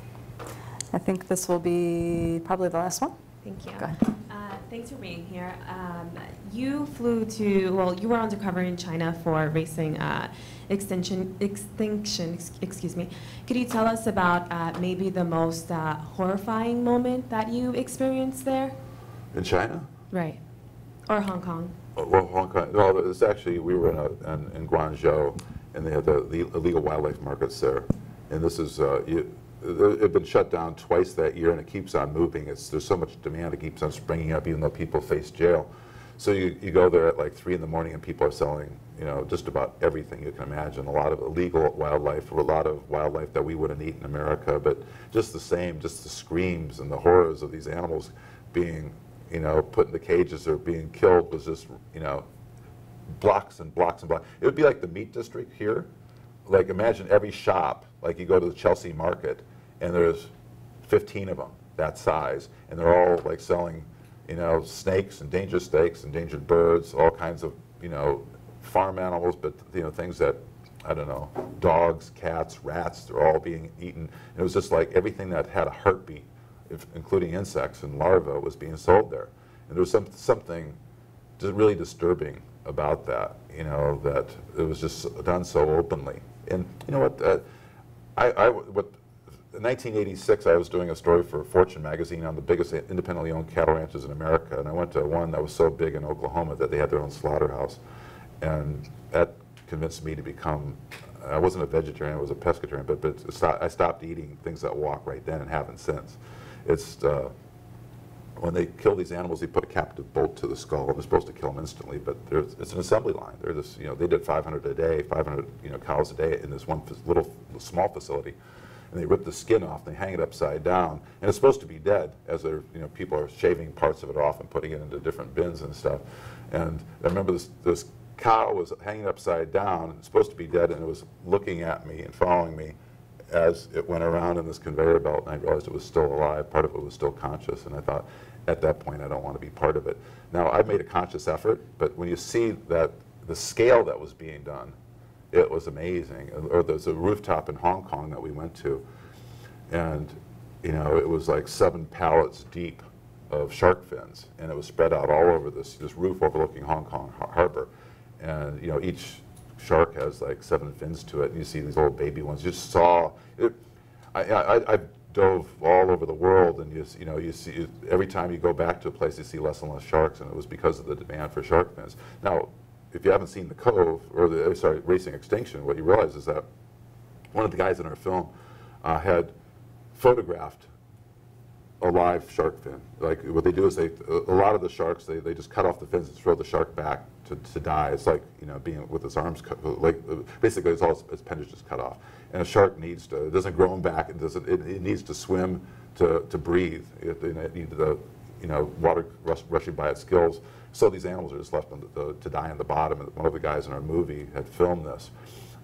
I think this will be probably the last one. Thank you. Go ahead. Uh, Thanks for being here. Um, you flew to, well, you were undercover in China for Racing uh, Extinction, extinction ex excuse me. Could you tell us about uh, maybe the most uh, horrifying moment that you experienced there? In China? Right. Or Hong Kong. Oh, well, Hong Kong. No, it's actually, we were in, a, in, in Guangzhou, and they had the, the illegal wildlife markets there. And this is, uh, you, it had been shut down twice that year, and it keeps on moving. It's, there's so much demand, it keeps on springing up, even though people face jail. So you, you go there at like three in the morning, and people are selling, you know, just about everything you can imagine. A lot of illegal wildlife, or a lot of wildlife that we wouldn't eat in America, but just the same, just the screams and the horrors of these animals being, you know, put in the cages or being killed was just, you know, blocks and blocks and blocks. It would be like the meat district here. Like, imagine every shop, like you go to the Chelsea market, and there's fifteen of them that size, and they're all like selling, you know, snakes, endangered snakes, endangered birds, all kinds of, you know, farm animals, but, you know, things that, I don't know, dogs, cats, rats, they're all being eaten. And it was just like everything that had a heartbeat, if, including insects and larvae, was being sold there. And there was some, something just really disturbing about that, you know, that it was just done so openly. And you know what, uh, I, I, what, in nineteen eighty-six, I was doing a story for Fortune magazine on the biggest independently owned cattle ranches in America, and I went to one that was so big in Oklahoma that they had their own slaughterhouse, and that convinced me to become, I wasn't a vegetarian, I was a pescatarian, but, but I stopped eating things that walk right then and haven't since. It's, uh, when they kill these animals, they put a captive bolt to the skull. They're supposed to kill them instantly, but it's an assembly line. They're just, you know, they did five hundred a day, five hundred, you know, cows a day in this one little small facility. And they rip the skin off, and they hang it upside down, and it's supposed to be dead as they're, you know, people are shaving parts of it off and putting it into different bins and stuff. And I remember this, this cow was hanging upside down, it's supposed to be dead, and it was looking at me and following me as it went around in this conveyor belt, and I realized it was still alive, part of it was still conscious, and I thought, at that point, I don't want to be part of it. Now, I've made a conscious effort, but when you see that the scale that was being done, it was amazing. Or there's a rooftop in Hong Kong that we went to, and you know, it was like seven pallets deep of shark fins, and it was spread out all over this, this roof overlooking Hong Kong harbor. And you know, each shark has like seven fins to it, and you see these little baby ones. You just saw it. I, I, I dove all over the world, and you, you know, you see, every time you go back to a place, you see less and less sharks, and it was because of the demand for shark fins. Now, if you haven't seen The Cove, or the, sorry, Racing Extinction, what you realize is that one of the guys in our film uh, had photographed a live shark fin. Like, what they do is they, a lot of the sharks, they, they just cut off the fins and throw the shark back to, to die. It's like, you know, being with its arms cut, like, basically it's all its, its appendage is cut off. And a shark needs to, it doesn't grow back, it doesn't, it, it needs to swim to, to breathe. It, it needs the, you know, water rush, rushing by its gills. So these animals are just left on the, the, to die on the bottom. And one of the guys in our movie had filmed this.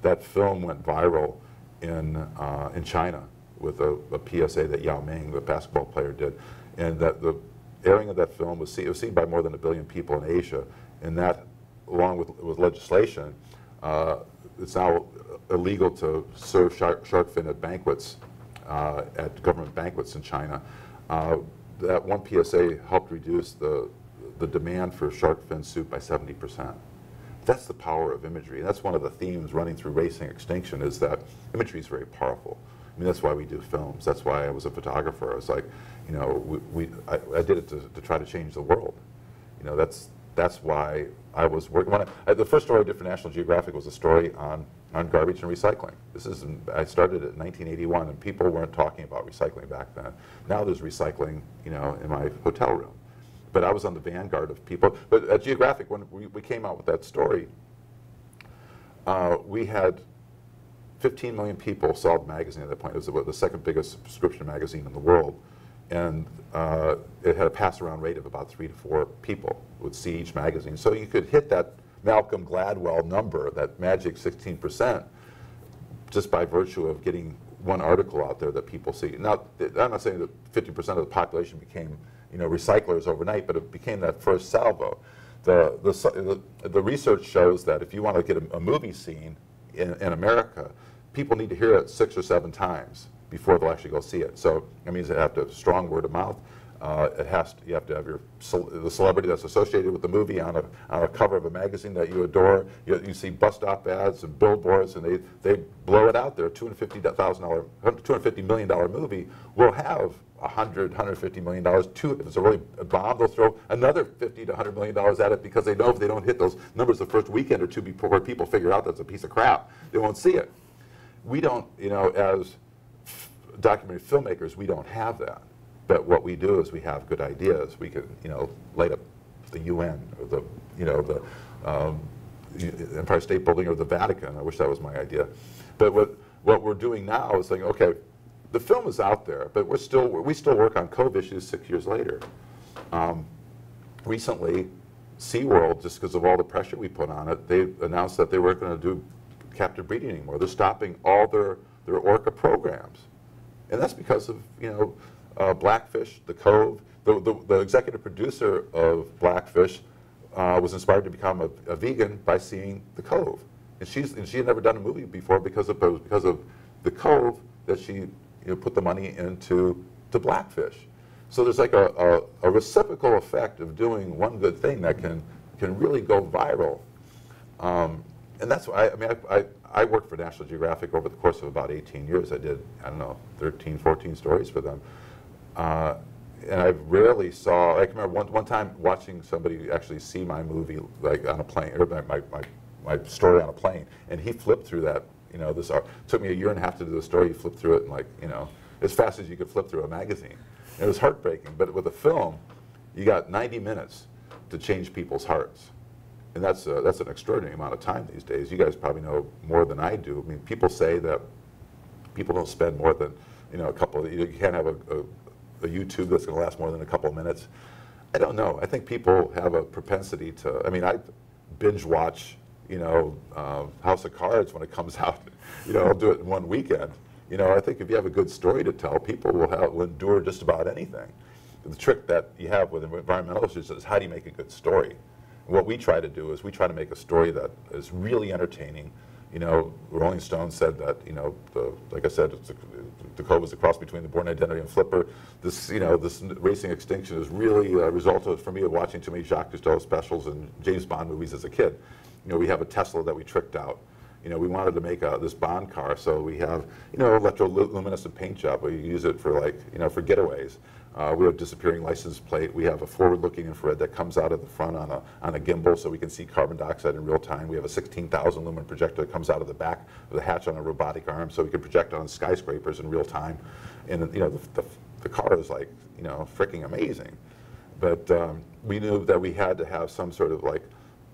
That film went viral in, uh, in China with a, a P S A that Yao Ming, the basketball player, did. And that the airing of that film was, see, it was seen by more than a billion people in Asia. And that, along with, with legislation, uh, it's now illegal to serve shark, shark fin at banquets, uh, at government banquets in China. Uh, that one P S A helped reduce the the demand for shark fin soup by seventy percent. That's the power of imagery. That's one of the themes running through Racing Extinction, is that imagery is very powerful. I mean, that's why we do films. That's why I was a photographer. I was like, you know, we, we I, I did it to, to try to change the world. You know, that's that's why I was working. When I, I, the first story I did for National Geographic was a story on, on garbage and recycling. This is, I started it in nineteen eighty-one, and people weren't talking about recycling back then. Now there's recycling, you know, in my hotel room. But I was on the vanguard of people. But at Geographic, when we, we came out with that story, uh, we had fifteen million people saw the magazine at that point. It was the second biggest subscription magazine in the world. And uh, it had a pass-around rate of about three to four people would see each magazine. So you could hit that Malcolm Gladwell number, that magic sixteen percent, just by virtue of getting one article out there that people see. Now, I'm not saying that fifty percent of the population became, you know, recyclers overnight, but it became that first salvo. The, the, the research shows that if you want to get a, a movie scene in, in America, people need to hear it six or seven times before they'll actually go see it. So that means they have to have strong word of mouth. Uh, it has to, you have to have your the celebrity that's associated with the movie on a on a cover of a magazine that you adore. You, you see bus stop ads and billboards, and they they blow it out there. two hundred fifty thousand dollar, two hundred fifty million dollar movie will have one hundred, one hundred fifty million dollars. Two, if it's a really a bomb, they'll throw another fifty to one hundred million dollars at it because they know if they don't hit those numbers the first weekend or two before people figure out that's a piece of crap, they won't see it. We don't, you know, as documentary filmmakers, we don't have that. But what we do is we have good ideas. We can, you know, light up the U N or the, you know, the um, Empire State Building or the Vatican. I wish that was my idea. But what what we're doing now is saying, okay, the film is out there, but we're still we still work on Cove issues six years later. Um, recently, SeaWorld, just because of all the pressure we put on it, they announced that they weren't going to do captive breeding anymore. They're stopping all their their orca programs, and that's because of, you know. Uh, Blackfish, The Cove. The, the, the executive producer of Blackfish uh, was inspired to become a, a vegan by seeing The Cove, and she's and she had never done a movie before because of it was because of The Cove that she, you know, put the money into to Blackfish. So there's like a, a, a reciprocal effect of doing one good thing that can can really go viral, um, and that's why I, I mean I, I I worked for National Geographic over the course of about eighteen years. I did I don't know thirteen, fourteen stories for them. Uh, and I rarely saw, I can remember one, one time watching somebody actually see my movie, like on a plane, or my, my, my story on a plane, and he flipped through that, you know, this, it took me a year and a half to do the story, he flipped through it in like, you know, as fast as you could flip through a magazine. And it was heartbreaking, but with a film, you got ninety minutes to change people's hearts. And that's, a, that's an extraordinary amount of time these days. You guys probably know more than I do. I mean, people say that people don't spend more than, you know, a couple, of, you can't have a, a a YouTube that's going to last more than a couple of minutes. I don't know. I think people have a propensity to. I mean, I binge watch, you know, uh, House of Cards when it comes out. You know, I'll do it in one weekend. You know, I think if you have a good story to tell, people will, have, will endure just about anything. The trick that you have with environmental issues is how do you make a good story? And what we try to do is we try to make a story that is really entertaining. You know, Rolling Stone said that, you know, the, like I said, it's a, The Cove is a cross between The Bourne Identity and Flipper. This, you know, this Racing Extinction is really a result of, for me, of watching too many Jacques Cousteau specials and James Bond movies as a kid. You know, we have a Tesla that we tricked out. You know, we wanted to make a, this Bond car, so we have, you know, electroluminescent paint job. We use it for, like, you know, for getaways. Uh, we have disappearing license plate. We have a forward-looking infrared that comes out of the front on a, on a gimbal so we can see carbon dioxide in real time. We have a sixteen thousand lumen projector that comes out of the back of the hatch on a robotic arm so we can project on skyscrapers in real time. And, you know, the, the, the car is, like, you know, freaking amazing. But um, we knew that we had to have some sort of, like,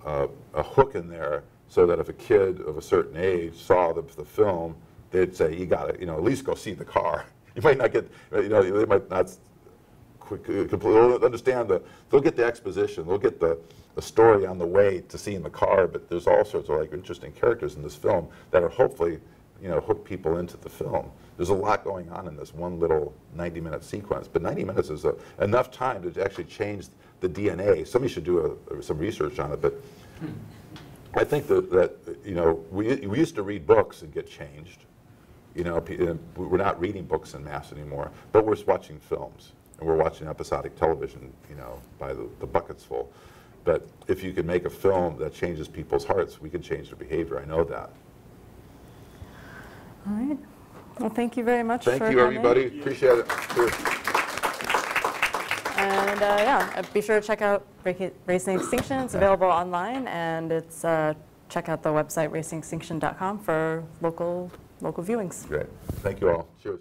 uh, a hook in there so that if a kid of a certain age saw the, the film, they'd say, you got to, you know, at least go see the car. You might not get, you know, they might not quick, completely understand the, they'll get the exposition, they'll get the, the story on the way to seeing the car, but there's all sorts of, like, interesting characters in this film that are hopefully, you know, hook people into the film. There's a lot going on in this one little ninety minute sequence, but ninety minutes is a, enough time to actually change the D N A. Somebody should do a, some research on it, but I think that, that you know, we, we used to read books and get changed. You know, we're not reading books in mass anymore, but we're watching films, and we're watching episodic television, you know, by the, the buckets full. But if you can make a film that changes people's hearts, we can change their behavior. I know that. All right. Well, thank you very much thank for Thank you, everybody. Coming. Appreciate it. And, uh, yeah, be sure to check out Racing Extinction. It's available online, and it's uh, check out the website racing extinction dot com for local local viewings. Great. Thank you all. Cheers.